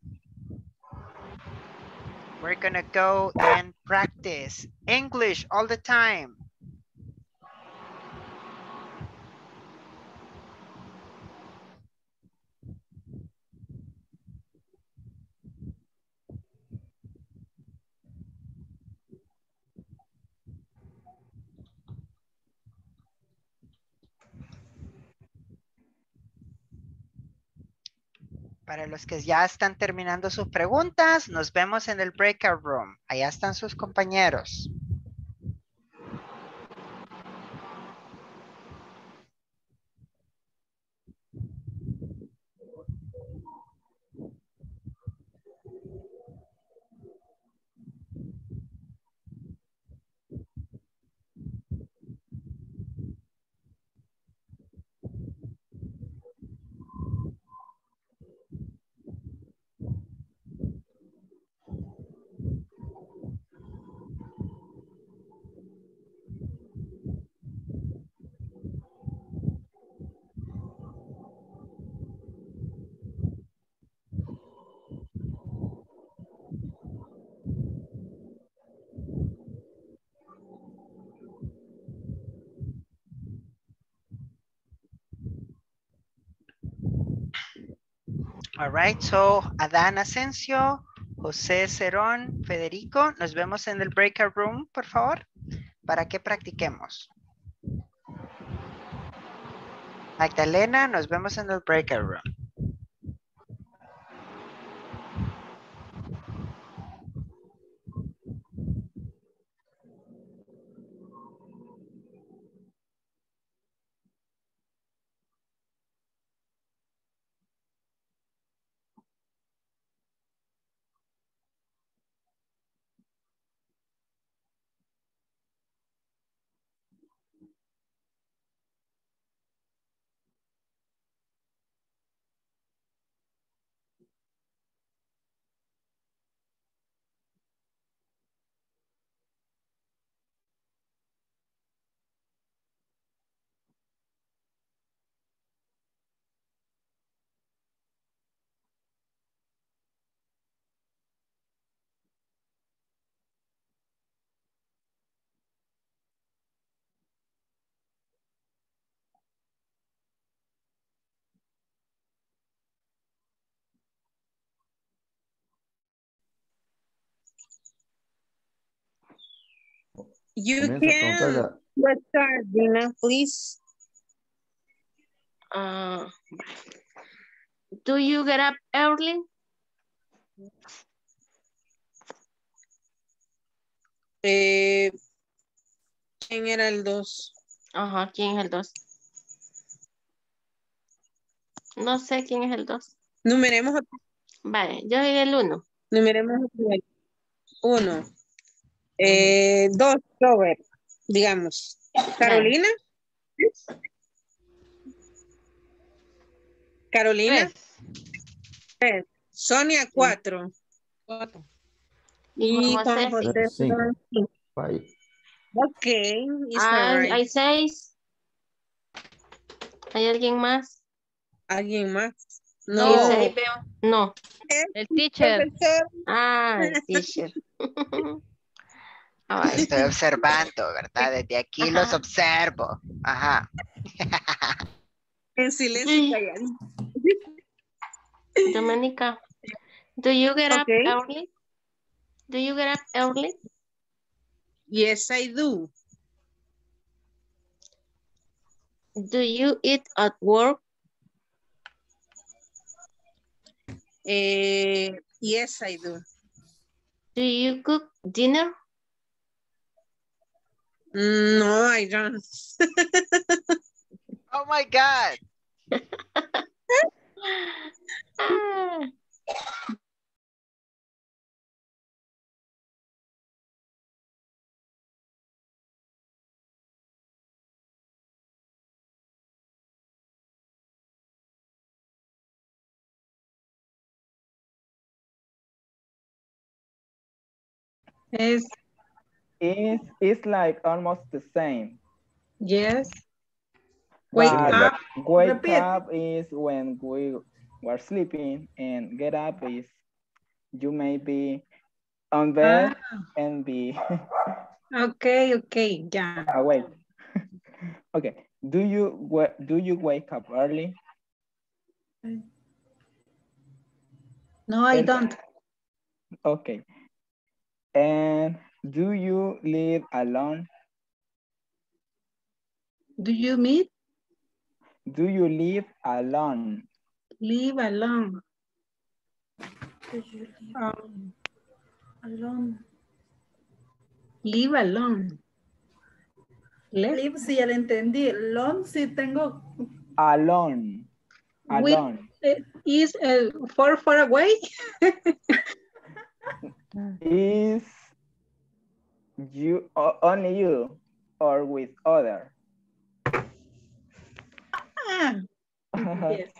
We're gonna go and practice English all the time. Para los que ya están terminando sus preguntas, nos vemos en el breakout room. Allá están sus compañeros. All right, so Adan Asensio, José Cerón, Federico, nos vemos en el breakout room, por favor, para que practiquemos. Magdalena, nos vemos en el breakout room. You can start, Dina, please. Uh, do you get up early? Eh, ¿Quién era el dos? Ajá, ¿quién es el dos? No sé quién es el dos. Numeremos. Vale, yo soy el uno. Numeremos el primero. Uno. Eh, dos, Robert, digamos. Carolina. Carolina. Tres. Sonia, cuatro. Cuatro. Y Juan José. Sí. Ok. Hay, hay seis. ¿Hay alguien más? ¿Alguien más? No. No. El teacher. El ah, el teacher. Oh, estoy observando, ¿verdad? Desde aquí ajá. Los observo. Ajá. En silencio callan. Dominica, do you get up okay. early? Do you get up early? Yes, I do. Do you eat at work? Uh, yes, I do. Do you cook dinner? No, I don't. Oh my God. Ah. Is It's, it's like almost the same. Yes. Wake but up. Wake repeat. Up is when we were sleeping and get up is you may be on bed ah. and be. Okay, okay, yeah. Awake. Okay. Do you do you wake up early? No, I and, don't. Okay. And do you live alone? Do you meet? Do you live alone? Live alone. Do you live um, alone? Live alone. Live, live si ya lo entendí. Alone si tengo. Alone. Alone. With, uh, is uh, far, far away? Is you or only you or with other? Ah, yes.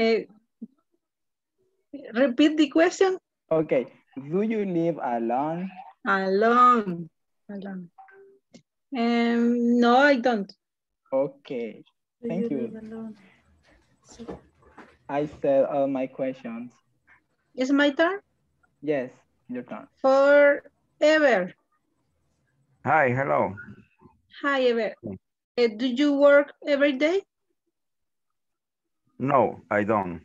uh, repeat the question. Okay. Do you live alone? Alone. Alone. Um, no, I don't. Okay. Do Thank you. you. Alone? I said all my questions. It's my turn? Yes. Your turn. Forever. Hi, hello. Hi, Ever. Uh, do you work every day? No, I don't.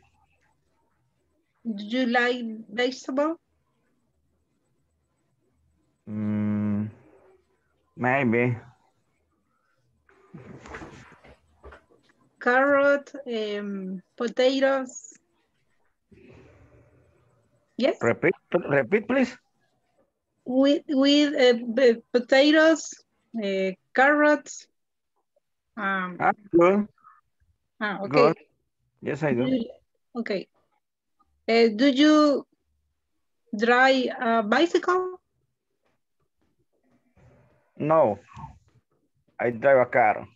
Do you like baseball? Mm, maybe. Carrot, um, potatoes. Yes. Repeat, repeat, please. With with uh, potatoes, uh, carrots. Um, ah, good. Ah, okay. Good. Yes, I do. Okay. Uh, do you drive a bicycle? No, I drive a car.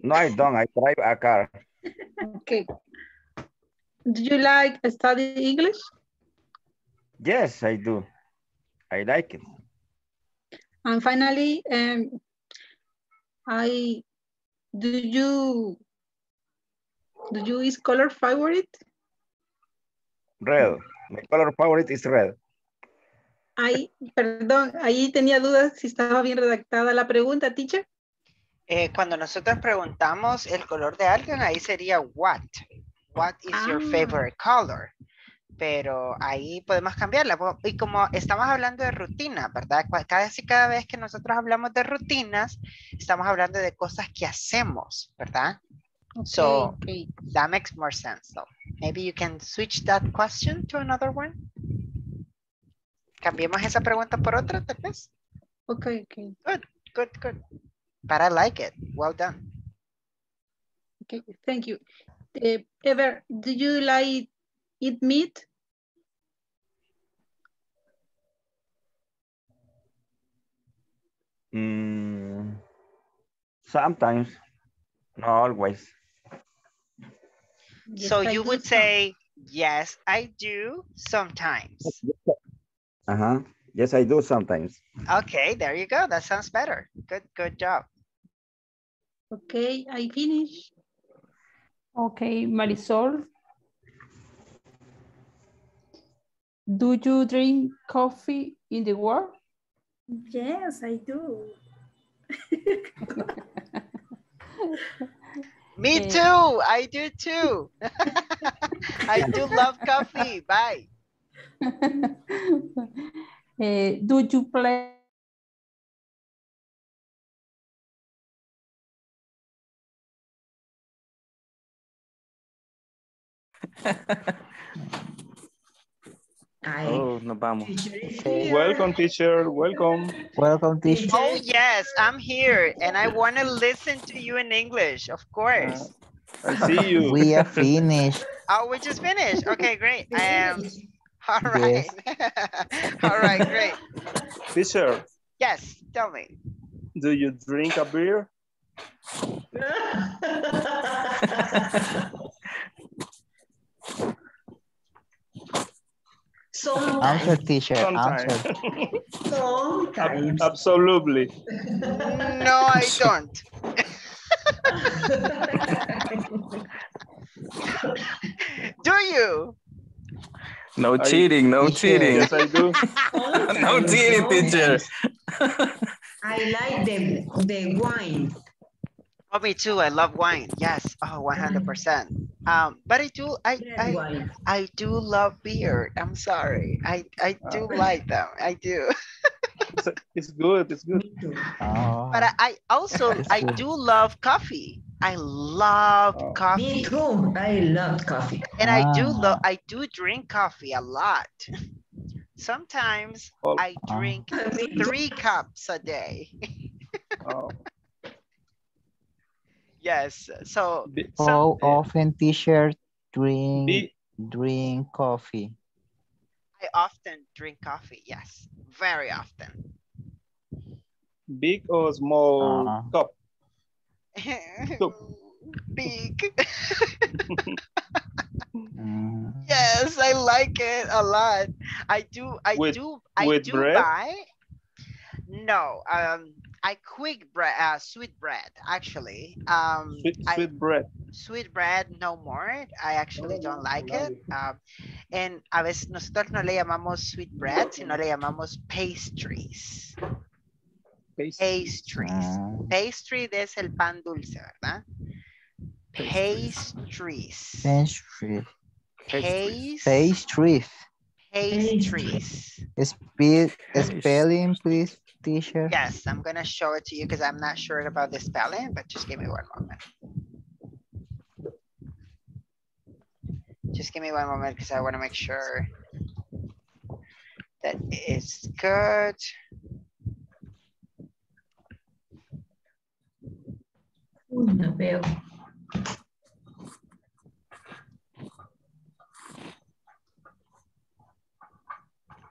No, I don't. I drive a car. Okay. Do you like studying English? Yes, I do. I like it. And finally, um, I do you do you is color favorite? Red. My color favorite is red. Ay, perdón, ahí tenía dudas si estaba bien redactada la pregunta, teacher. Eh, cuando nosotros preguntamos el color de alguien, ahí sería what. What is ah. your favorite color? Pero ahí podemos cambiarla. Y como estamos hablando de rutina, ¿verdad? Casi cada vez que nosotros hablamos de rutinas, estamos hablando de cosas que hacemos, ¿verdad? Okay, so, okay. That makes more sense, though. Maybe you can switch that question to another one. Cambiemos esa pregunta por otra, tal vez. Ok, ok. Good, good, good. But I like it. Well done. Okay, thank you. Uh, Ever, do you like eat meat? Mm, sometimes, not always. Yes, so I you would some. say, yes, I do sometimes. Uh-huh. Yes, I do sometimes. Okay, there you go. That sounds better. Good, good job. Okay, I finish. Okay, Marisol. Do you drink coffee in the world? Yes, I do. Me too. I do too. I do love coffee. Bye. Uh, do you play? Oh, nos vamos. Welcome, teacher. Welcome. Welcome, teacher. Oh, yes, I'm here and I want to listen to you in English, of course. Uh, I see you. We are finished. Oh, we just finished. Okay, great. Um, all right. Yes. All right, great. Teacher. Yes, tell me. Do you drink a beer? Sometimes. Answer, teacher. Sometimes. Answer. Sometimes. Absolutely. No, I don't. Do you? No Are cheating, no teacher? cheating. Yes, I do. No cheating, teacher. I like the, the wine. Oh, me too. I love wine. Yes. Oh, one hundred percent. Um, but I do, I, I, I do love beer. I'm sorry. I, I do oh. like them. I do. it's, it's good. It's good. Oh. But I, I also, it's I good. do love coffee. I love oh. coffee. Me too. I love coffee. And ah. I do love, I do drink coffee a lot. Sometimes oh. I drink oh. three cups a day. oh. Yes, so... How so, often, teacher, drink, be, drink coffee? I often drink coffee, yes. Very often. Big or small uh, cup? Big. Yes, I like it a lot. I do, I with, do, I with do bread? buy... No, um... I quick bread, uh, sweet bread, actually. Um, sweet, sweet I, bread. Sweet bread, no more. I actually don't like it. Um, and a veces nosotros no le llamamos sweet bread, sino le llamamos pastries. Pastries. Pastries. Ah. Pastry es el pan dulce, ¿verdad? Pastries. Pastries. Pastries. Pastries. Pastries. Pastries. Spelling, please. Teacher. Yes, I'm going to show it to you because I'm not sure about the spelling, but just give me one moment. Just give me one moment because I want to make sure that it's good.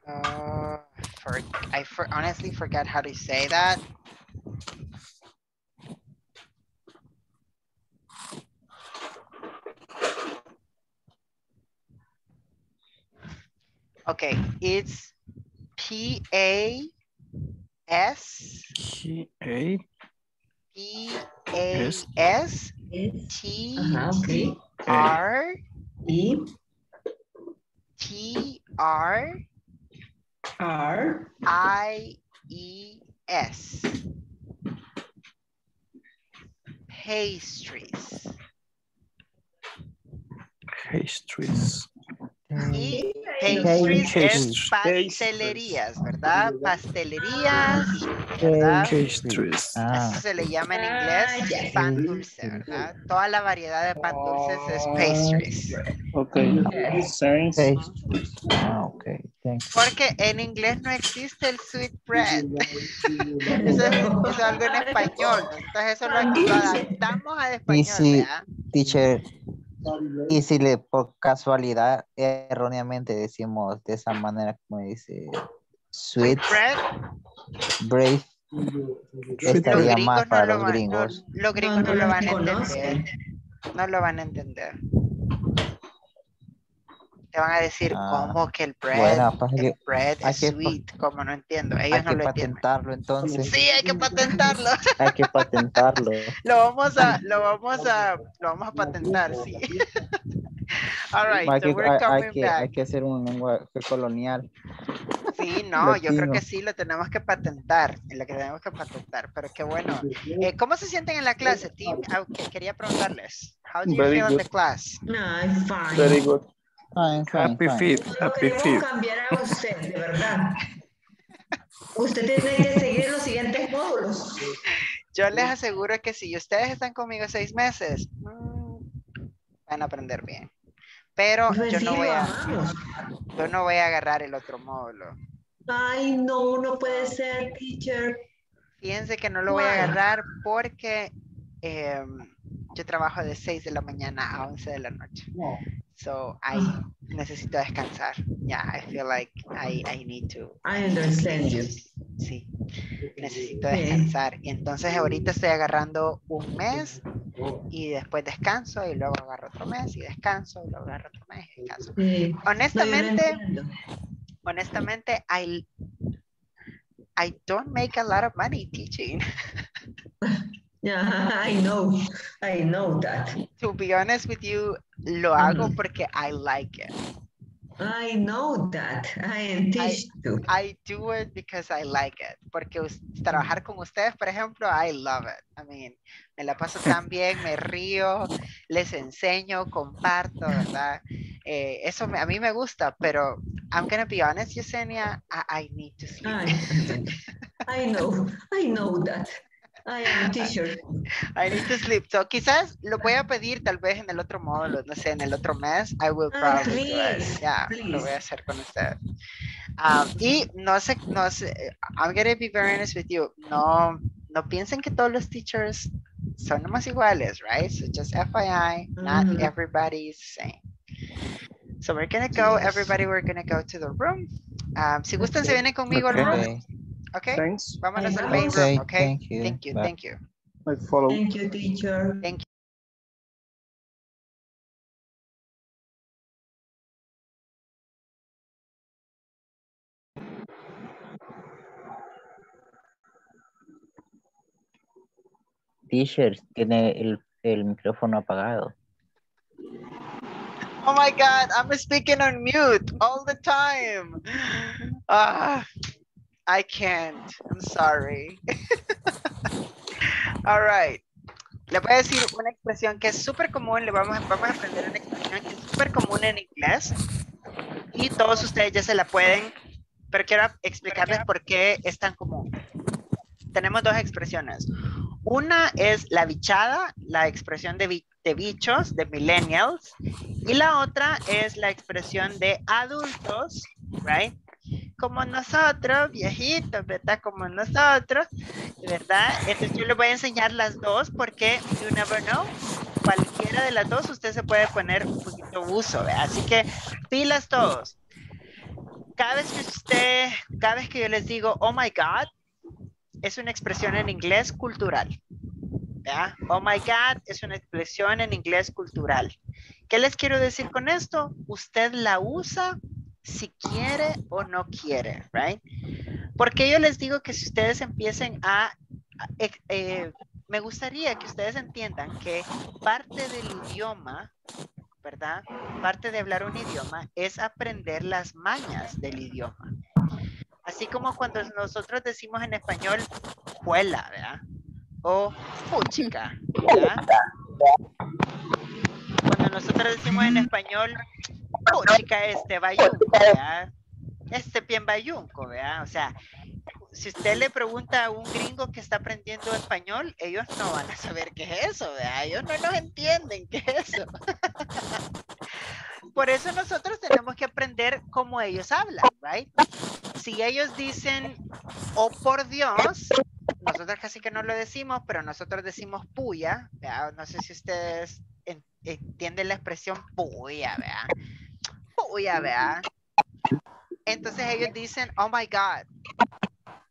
Uh, For, I for, honestly forget how to say that. Okay, it's P A S P A P A S T R E T R R I E S pastries. Pastries. Y pastries, pastries. Pastelerías, ¿verdad? Pastelerías, ¿verdad? Pastries. Ah. Eso se le llama en inglés pan dulce, ¿verdad? Toda la variedad de pan dulces es pastries. Okay. Pastries. Ah, okay. Thanks. Porque en inglés no existe el sweet bread. Eso, es, eso es algo en español. Entonces eso lo adaptamos al español, si, ¿verdad? Teacher. Y si le por casualidad erróneamente decimos de esa manera como dice sweet bread, bread Estaría más para los gringos. Los gringos no lo van a entender. No lo van a entender. Te van a decir, ah, ¿cómo que el bread, bueno, pues, el bread es que, sweet? Como no entiendo. Ellos no lo entienden. Hay que patentarlo entonces. Sí, hay que patentarlo. Hay que patentarlo. Lo vamos a, lo vamos a, lo vamos a patentar, sí. All right, hay, so que, we're coming hay, que, back. Hay que hacer un lenguaje colonial. Sí, no, Latino. Yo creo que sí, lo tenemos que patentar, lo que tenemos que patentar, pero qué bueno. Eh, ¿Cómo se sienten en la clase, team? Okay, quería preguntarles. How do you Very feel good. In the class? No, I'm fine. Very good. Fine, fine, happy fine. Feet, happy feet. Cambiar a usted, de verdad. Usted tiene que seguir los siguientes módulos. Yo les aseguro que si ustedes están conmigo seis meses, van a aprender bien. Pero pues yo, sí, no voy a, yo no voy a agarrar el otro módulo. Ay, no, no puede ser, teacher. Fíjense que no lo wow. voy a agarrar porque eh, yo trabajo de seis de la mañana a once de la noche. No. So, I oh. necesito descansar. Yeah, I feel like I, I need to. I understand you. Sí, necesito okay. descansar. Y entonces ahorita estoy agarrando un mes y después descanso y luego agarro otro mes y descanso y luego agarro otro mes y descanso. Okay. Honestamente, no, honestamente, I, I don't make a lot of money teaching. Yeah, I know, I know that. To be honest with you, lo hago mm. porque I like it. I know that, I teach you. I do it because I like it. Porque trabajar con ustedes, por ejemplo, I love it. I mean, me la paso tan bien, me río, les enseño, comparto, ¿verdad? Eh, eso me, a mí me gusta, pero I'm going to be honest, Yesenia, I, I need to sleep. I, I know, I know that. I am a teacher. I need to sleep. So, quizás lo voy a pedir tal vez en el otro módulo, no sé, en el otro mes. I will probably uh, please, do it. Yeah, please. Lo voy a hacer con ustedes. Um, y no sé, no sé, I'm going to be very honest with you. No, no piensen que todos los teachers son nomás iguales, right? So just F Y I, mm-hmm. not everybody is the same. So we're going to go, yes. everybody, we're going to go to the room. Um, si gustan, okay. se vienen conmigo al okay. room. Okay, thanks. Vámonos al main room, okay? Thank you, thank you. Thank you, I follow. Thank you, teacher. Thank you. Teacher, tiene el, el micrófono apagado. Oh my God, I'm speaking on mute all the time. Ah. I can't. I'm sorry. All right. Le voy a decir una expresión que es súper común. Le vamos, vamos a aprender una expresión que es súper común en inglés. Y todos ustedes ya se la pueden. Pero quiero explicarles por qué es tan común. Tenemos dos expresiones. Una es la bichada, la expresión de, bi de bichos, de millennials. Y la otra es la expresión de adultos, right? Como nosotros, viejitos, ¿verdad? Como nosotros, ¿verdad? Entonces yo les voy a enseñar las dos porque you never know, cualquiera de las dos usted se puede poner un poquito uso, ¿verdad? Así que pilas todos. Cada vez que usted, cada vez que yo les digo, oh my God, es una expresión en inglés cultural, ¿verdad? Oh my God es una expresión en inglés cultural. ¿Qué les quiero decir con esto? Usted la usa si quiere o no quiere, right? Porque yo les digo que si ustedes empiecen a, a eh, me gustaría que ustedes entiendan que parte del idioma, ¿verdad? Parte de hablar un idioma es aprender las mañas del idioma. Así como cuando nosotros decimos en español, juela, ¿verdad? O puchica, ¿verdad? Cuando nosotros decimos en español, oh, chica, este bayunco, ¿verdad? Este bien bayunco, ¿verdad? O sea, si usted le pregunta a un gringo que está aprendiendo español, ellos no van a saber qué es eso, ¿verdad? Ellos no nos entienden qué es eso. Por eso nosotros tenemos que aprender cómo ellos hablan, ¿right? Si ellos dicen, oh, por Dios, nosotros casi que no lo decimos, pero nosotros decimos puya, ¿verdad? No sé si ustedes entienden la expresión puya, ¿verdad? Puya, ¿verdad? Entonces ellos dicen, oh my God.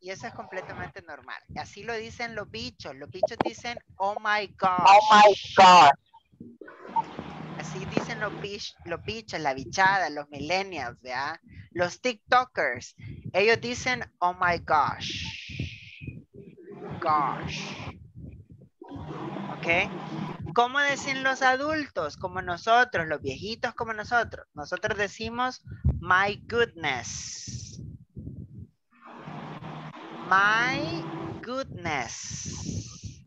y eso es completamente normal. Así lo dicen los bichos. Los bichos dicen, oh my God. Oh my God. Así dicen los, bich, los bichos, la bichada, los millennials, ¿verdad? Los tiktokers, ellos dicen, oh my gosh. Gosh. ¿Ok? ¿Cómo decían los adultos como nosotros, los viejitos como nosotros? Nosotros decimos, my goodness. My goodness.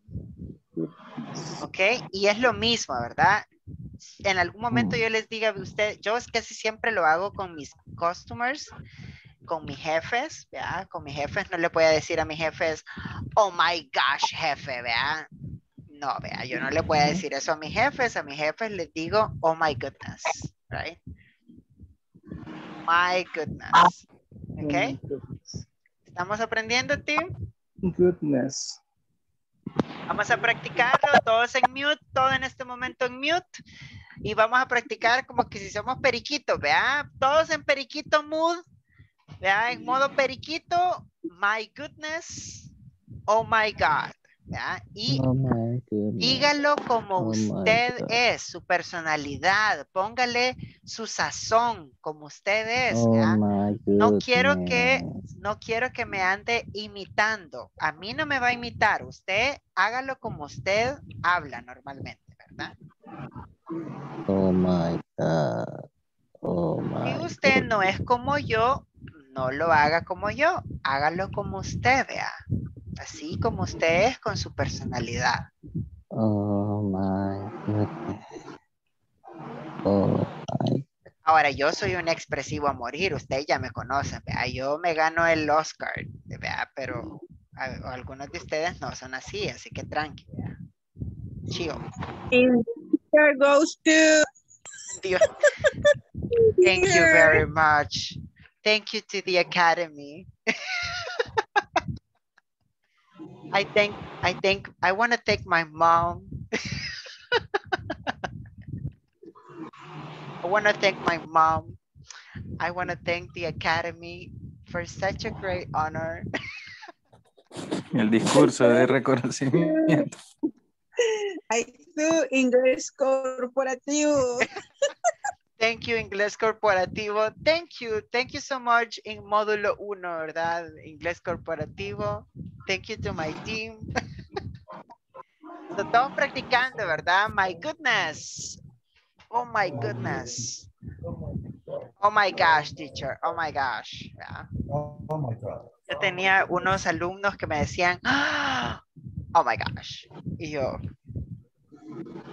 ¿Ok? Y es lo mismo, ¿verdad? En algún momento yo les diga a ustedes, yo casi siempre lo hago con mis customers, con mis jefes, ¿verdad? Con mis jefes no le voy a decir a mis jefes, oh my gosh, jefe, ¿verdad? No, vea, yo no le voy a decir eso a mis jefes. A mis jefes les digo, oh my goodness, right? My goodness. ¿Ok? ¿Estamos aprendiendo, team? Goodness. Vamos a practicarlo, todos en mute, todo en este momento en mute. Y vamos a practicar como que si somos periquitos, vea. Todos en periquito mood, vea, en modo periquito, my goodness, oh my God. ¿Ya? Y oh my goodness, dígalo como oh usted es, su personalidad, póngale su sazón como usted es, ¿ya? Oh, no quiero que no quiero que me ande imitando, a mí no me va a imitar, usted hágalo como usted habla normalmente, ¿verdad? Oh my God. Oh my si usted God. No es como yo, no lo haga como yo, hágalo como usted, vea. Así como usted es, con su personalidad. Oh my goodness. Oh my. Ahora, yo soy un expresivo a morir. Ustedes ya me conocen, ¿vea? Yo me gano el Oscar, ¿vea? Pero a, a algunos de ustedes no son así, así que tranqui. Chido. There goes to... Dios. Thank you very much. Thank you to the academy. I think, I think, I want to thank my mom. I want to thank my mom. I want to thank the academy for such a great honor. El discurso de reconocimiento. I do Ingles Corporativo. Thank you, Ingles Corporativo. Thank you. Thank you so much in módulo uno, ¿verdad? Ingles Corporativo. Thank you to my team. Estamos practicando, ¿verdad? My goodness. Oh, my goodness. Oh, my gosh, teacher. Oh, my gosh. Yeah. Oh, my God. Yo tenía unos alumnos que me decían, oh, my gosh. Y yo,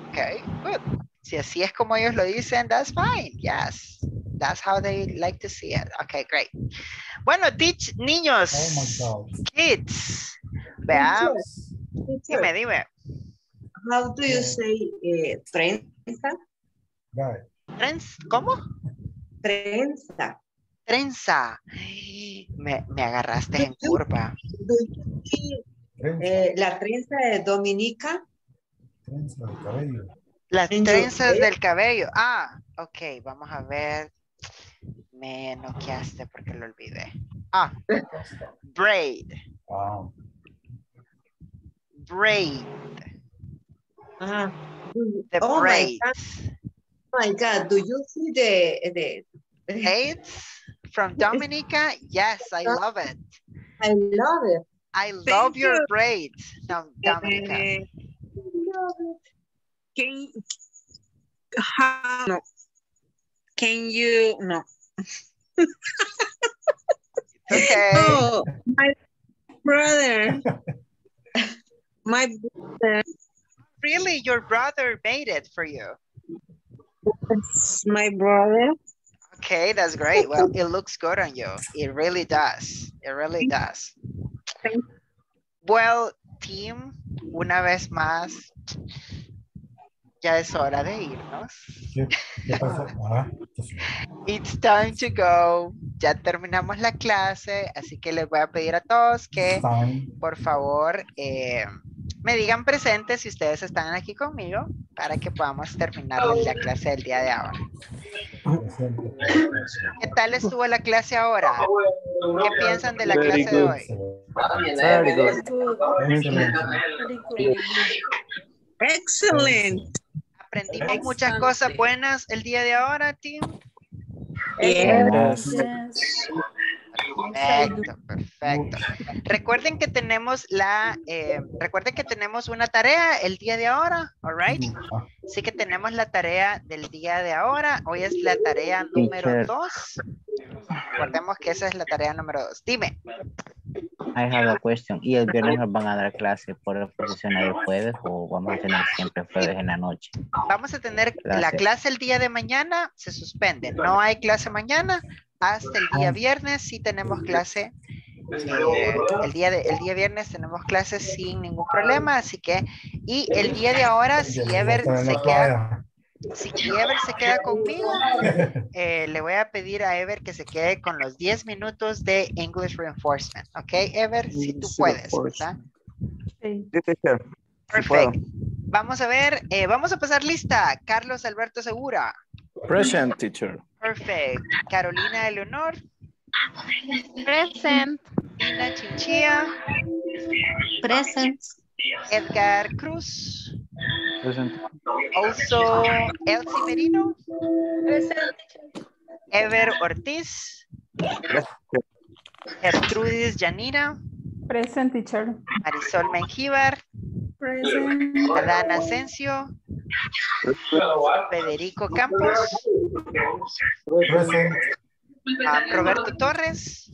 okay, good. Si así es como ellos lo dicen, that's fine. Yes, that's how they like to see it. Okay, great. Bueno, teach, niños, oh my God. Kids, vea. Dime, dime. How do you say eh, trenza? Right. Trenz, ¿cómo? Trenza. Trenza. Ay, me, me agarraste en curva. Eh, la trenza de Dominica. Trenza de cabello. Las trenzas del cabello. Ah, ok, vamos a ver. Me noqueaste porque lo olvidé. Ah, braid. Wow. Braid. Ah. The oh braid. My God. Oh my God, do you see the... the... braids from Dominica? Yes, I love it. I love it. I love Thank your you. Braids, Dominica. I love it. Can, how, no. Can you, no. Okay. Oh, my brother. My brother. Really, your brother made it for you? My brother. Okay, that's great. Well, it looks good on you. It really does. It really does. Well, team, una vez más. Ya es hora de irnos. ¿Qué, qué pasó? Ah. It's time to go. Ya terminamos la clase, así que les voy a pedir a todos que, por favor, eh, me digan presentes si ustedes están aquí conmigo para que podamos terminar la clase del día de ahora. ¿Qué tal estuvo la clase ahora? ¿Qué piensan de la clase de hoy? Excelente. Aprendimos muchas cosas buenas el día de ahora, Tim. Yes. Yes. Perfecto, perfecto. Recuerden que tenemos la, eh, recuerden que tenemos una tarea el día de ahora, all right? Sí que tenemos la tarea del día de ahora. Hoy es la tarea número dos. Recordemos que esa es la tarea número dos. Dime. I have a question. ¿Y el viernes nos van a dar clase por la profesión del jueves o vamos a tener siempre jueves en la noche? Vamos a tener clase. La clase el día de mañana, se suspende. No hay clase mañana. Hasta el día viernes sí tenemos clase, eh, el, día de, el día viernes tenemos clases sin ningún problema, así que, y el día de ahora, si Ever se queda, si Ever se queda conmigo, eh, le voy a pedir a Ever que se quede con los diez minutos de English Reinforcement, ¿ok, Ever? Si tú puedes, ¿verdad? Sí. Perfecto. Vamos a ver, eh, vamos a pasar lista. Carlos Alberto Segura. Present, teacher. Perfect. Carolina Eleonor. Present. Dina Chinchilla. Present. Edgar Cruz. Present. Also, Elsie Merino. Present. Ever Ortiz. Present. Gertrudis Yanira. Present, teacher. Marisol Menjívar. Present. Adan Asensio. Federico Campos. Present. Um, Roberto Torres.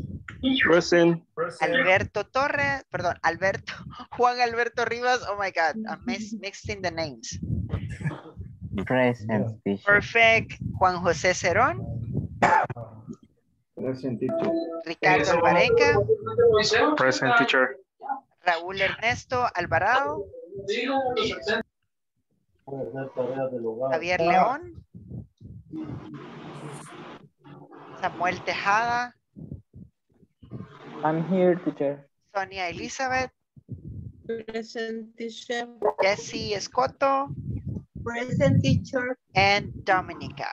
Present. Alberto Torres, perdón, Alberto, Juan Alberto Rivas. Oh my God, I'm mis mixing the names. Present. Perfect. Juan José Cerón. Present, teacher. Ricardo Alvarenga. Present, teacher. Raúl Ernesto Alvarado. Javier León. Samuel Tejada. I'm here, teacher. Sonia Elizabeth. Present, teacher. Yesenia Escoto. Present, teacher. And Dominica.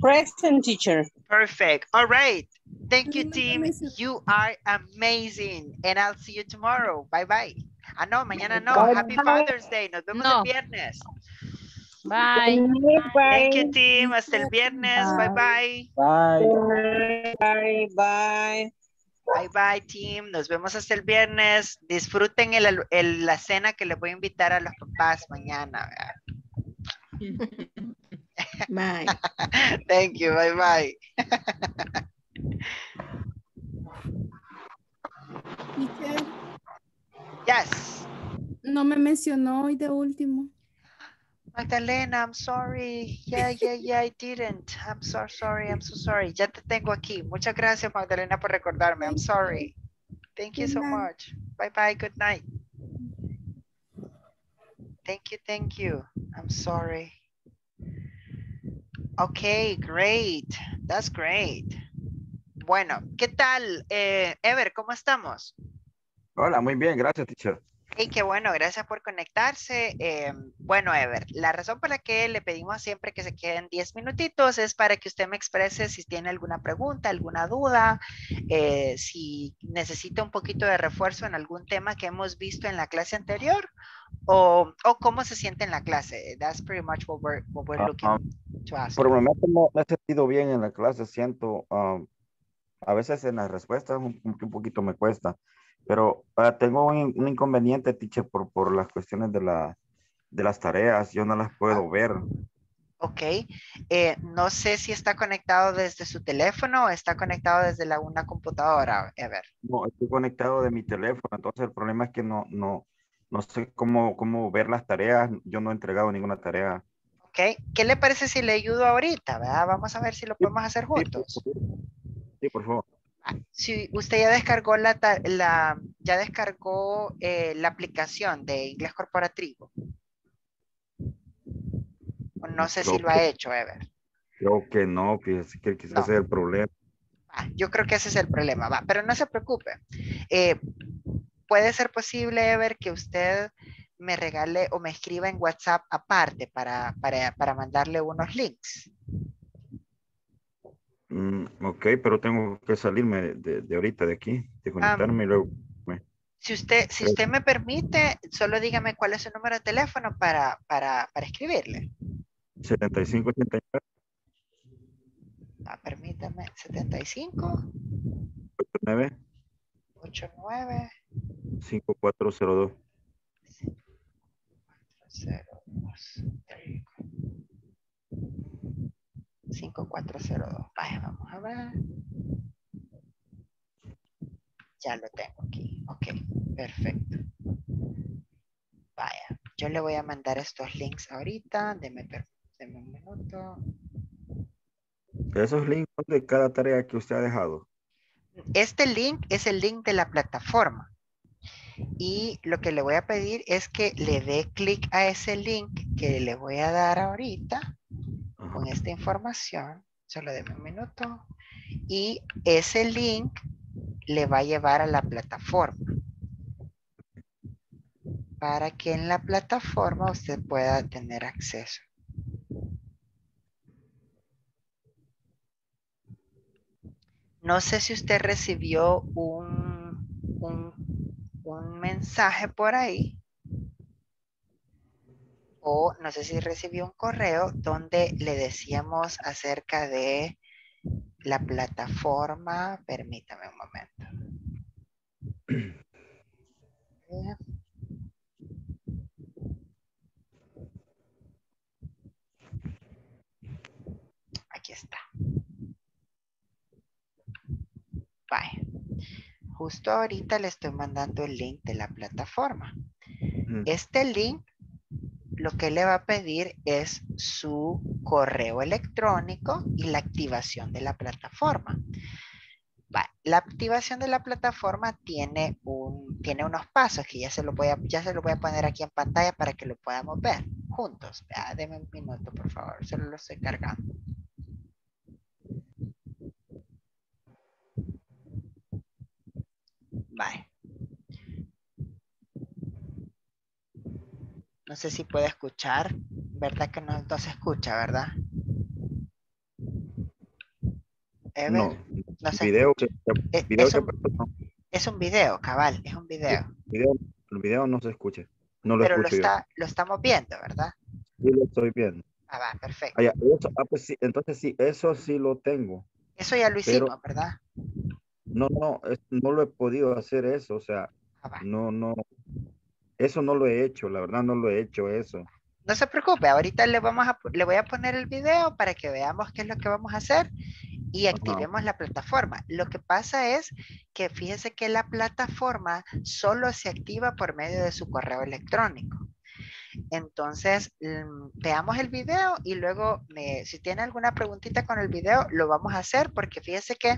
Present, teacher. Perfect. All right. Thank you, team. You are amazing. And I'll see you tomorrow. Bye-bye. Ah, no, mañana no. Bye, Happy bye. Father's Day. Nos vemos no. el viernes. Bye. Bye. Thank you, team. Hasta el viernes. Bye-bye. Bye. Bye-bye. Bye-bye, team. Nos vemos hasta el viernes. Disfruten el, el, la cena que les voy a invitar a los papás mañana. Bye. Thank you. Bye-bye. Yes. No me mencionó hoy de último. Magdalena, I'm sorry. Yeah, yeah, yeah, I didn't. I'm so sorry. I'm so sorry. Ya te tengo aquí. Muchas gracias, Magdalena, por recordarme. I'm sorry. Thank you so much. Bye bye. Good night. Thank you. Thank you. I'm sorry. Okay, great. That's great. Bueno, ¿qué tal, eh, Ever? ¿Cómo estamos? Hola, muy bien, gracias, teacher. Y qué bueno, gracias por conectarse. Eh, bueno, Ever, la razón por la que le pedimos siempre que se queden diez minutitos es para que usted me exprese si tiene alguna pregunta, alguna duda, eh, si necesita un poquito de refuerzo en algún tema que hemos visto en la clase anterior o, o cómo se siente en la clase. That's pretty much what we're, what we're looking uh-huh. to ask. Por el momento no me he sentido bien en la clase, siento... Um... A veces en las respuestas un, un poquito me cuesta, pero uh, tengo un, un inconveniente, teacher, por, por las cuestiones de, la, de las tareas. Yo no las puedo ver. Ok. Eh, no sé si está conectado desde su teléfono o está conectado desde la, una computadora. A ver. No, estoy conectado de mi teléfono. Entonces el problema es que no, no, no sé cómo, cómo ver las tareas. Yo no he entregado ninguna tarea. Ok. ¿Qué le parece si le ayudo ahorita? ¿Verdad? Vamos a ver si lo podemos hacer juntos. Sí, por favor. Si usted ya descargó la, la ya descargó eh, la aplicación de Inglés Corporativo. No sé creo si lo que, ha hecho, Ever. Creo que no, fíjese que quizás no. Ese es el problema. Ah, yo creo que ese es el problema, va, pero no se preocupe. Eh, puede ser posible, Ever, que usted me regale o me escriba en WhatsApp aparte para, para, para mandarle unos links. Mm, ok, pero tengo que salirme de, de ahorita de aquí, desconectarme um, y luego... Me... Si, usted, si usted me permite, solo dígame cuál es su número de teléfono para, para, para escribirle. setenta y cinco ochenta y nueve. Ah, permítame, setenta y cinco ochenta y nueve cincuenta y cuatro cero dos. cincuenta y cuatro cero dos. Vaya, vamos a ver. Ya lo tengo aquí. Ok, perfecto. Vaya, yo le voy a mandar estos links ahorita. Deme, deme un minuto. ¿Esos links son de cada tarea que usted ha dejado? Este link es el link de la plataforma. Y lo que le voy a pedir es que le dé clic a ese link que le voy a dar ahorita. Ajá. Con esta información. Solo deme un minuto. Y ese link le va a llevar a la plataforma. Para que en la plataforma usted pueda tener acceso. No sé si usted recibió un, un, un mensaje por ahí o no sé si recibió un correo donde le decíamos acerca de la plataforma. Permítame un momento. Aquí está. Vaya, justo ahorita le estoy mandando el link de la plataforma. Uh-huh. Este link lo que le va a pedir es su correo electrónico y la activación de la plataforma. Vaya, la activación de la plataforma tiene, un, tiene unos pasos que ya se, lo voy a, ya se lo voy a poner aquí en pantalla para que lo podamos ver juntos. Vaya, deme un minuto, por favor, solo lo estoy cargando. Bye. No sé si puede escuchar, ¿verdad que no, no se escucha, verdad? Ever, no, no se video que, es, video es, un, que no. es un video, cabal, es un video. El video, el video no se escucha, no lo Pero escucho lo, está, lo estamos viendo, ¿verdad? Sí, lo estoy viendo. Ah, va, perfecto. Ah, ya, eso, ah, pues, sí, entonces sí, eso sí lo tengo. Eso ya lo hicimos, Pero, ¿verdad? No, no, no lo he podido hacer eso, o sea, ah, no, no, eso no lo he hecho, la verdad no lo he hecho eso. No se preocupe, ahorita le, vamos a, le voy a poner el video para que veamos qué es lo que vamos a hacer y activemos la plataforma. Lo que pasa es que fíjese que la plataforma solo se activa por medio de su correo electrónico. Entonces, veamos el video y luego, me, si tiene alguna preguntita con el video, lo vamos a hacer porque fíjese que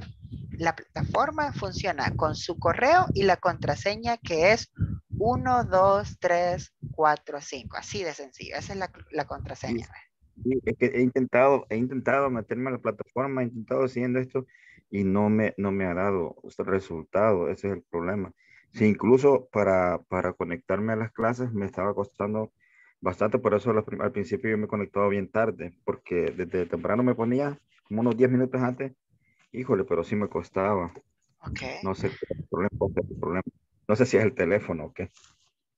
la plataforma funciona con su correo y la contraseña que es uno, dos, tres, cuatro, cinco. Así de sencillo. Esa es la, la contraseña. Sí, es que he intentado, he intentado meterme a la plataforma, he intentado haciendo esto y no me, no me ha dado resultado. Ese es el problema. Sí, incluso para, para conectarme a las clases me estaba costando bastante. Por eso al principio yo me conectaba bien tarde, porque desde temprano me ponía como unos diez minutos antes. Híjole, pero sí me costaba. Okay. No sé qué problema, qué problema. No sé si es el teléfono o qué.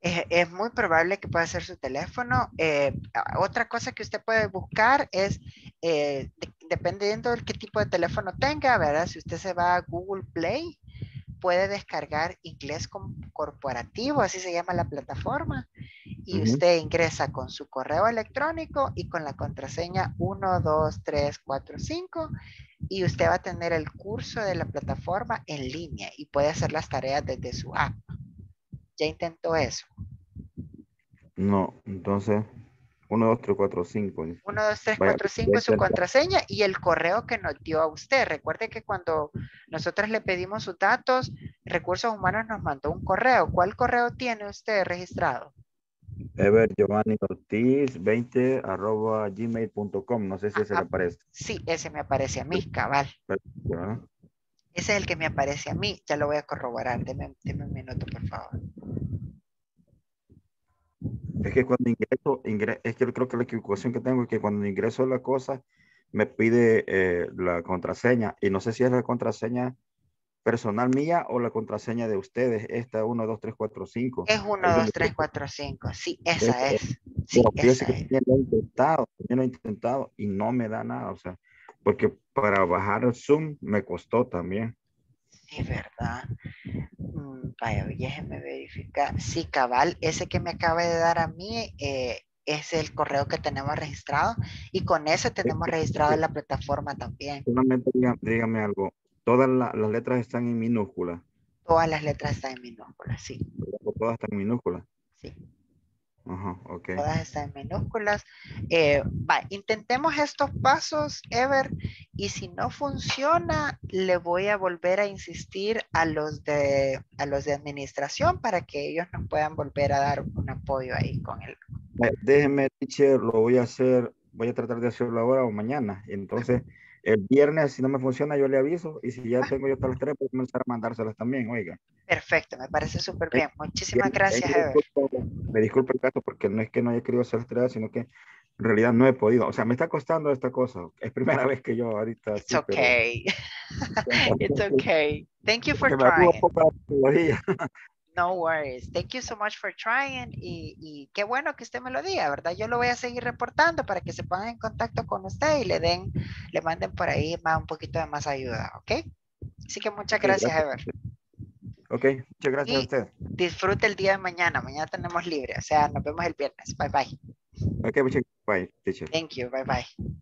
Es, es muy probable que pueda ser su teléfono. Eh, otra cosa que usted puede buscar es, eh, de, dependiendo del qué tipo de teléfono tenga, ¿verdad? Si usted se va a Google Play, puede descargar Inglés Corporativo, así se llama la plataforma, y uh-huh. usted ingresa con su correo electrónico y con la contraseña uno, dos, tres, cuatro, cinco, y usted va a tener el curso de la plataforma en línea y puede hacer las tareas desde su app. ¿Ya intentó eso? No, entonces uno, dos, tres, cuatro, cinco. uno, dos, tres, cuatro, cinco es su contraseña y el correo que nos dio a usted. Recuerde que cuando nosotros le pedimos sus datos, Recursos Humanos nos mandó un correo. ¿Cuál correo tiene usted registrado? Ever Giovanni Ortiz veinte arroba gmail punto com. No sé si ah, se le aparece. Sí, ese me aparece a mí, cabal. Ese es el que me aparece a mí. Ya lo voy a corroborar. Deme, deme un minuto, por favor. Es que cuando ingreso, ingre, es que yo creo que la equivocación que tengo es que cuando ingreso la cosa, me pide eh, la contraseña. Y no sé si es la contraseña personal mía o la contraseña de ustedes. Esta uno, dos, tres, cuatro, cinco. Es uno, dos, tres, cuatro, cinco. Sí, esa es. es. Sí, yo sé que yo lo he intentado, yo lo he intentado y no me da nada, o sea, porque para bajar el Zoom me costó también. Sí, verdad. Mm, vaya, déjeme verificar. Sí, cabal, ese que me acaba de dar a mí eh, es el correo que tenemos registrado y con ese tenemos sí, registrado sí. en la plataforma también. Solamente dígame, dígame algo, todas la, las letras están en minúsculas. Todas las letras están en minúsculas, sí. Todas están en minúsculas. Sí. Ajá, okay. Todas están en minúsculas. Eh, va, intentemos estos pasos, Ever, y si no funciona, le voy a volver a insistir a los de a los de administración para que ellos nos puedan volver a dar un apoyo ahí con él. El... Déjeme, teacher, lo voy a hacer, voy a tratar de hacerlo ahora o mañana. Entonces, el viernes, si no me funciona, yo le aviso, y si ya ah. tengo yo hasta las tres, voy a comenzar a mandárselas también, oiga. Perfecto, me parece súper bien. Muchísimas gracias, Ever. Me disculpo el caso porque no es que no haya querido hacer tarea, sino que en realidad no he podido. O sea, me está costando esta cosa. Es primera vez que yo ahorita... It's sí, okay. Pero... It's okay. Thank you for trying. No worries. Thank you so much for trying. Y, y qué bueno que usted me lo diga, ¿verdad? Yo lo voy a seguir reportando para que se pongan en contacto con usted y le den, le manden por ahí más un poquito de más ayuda, ¿ok? Así que muchas okay, gracias, gracias, Ever. Ok, muchas gracias y a usted. Disfrute el día de mañana. Mañana tenemos libre. O sea, nos vemos el viernes. Bye, bye. Ok, muchas gracias. Bye, teacher. Thank you. Bye, bye.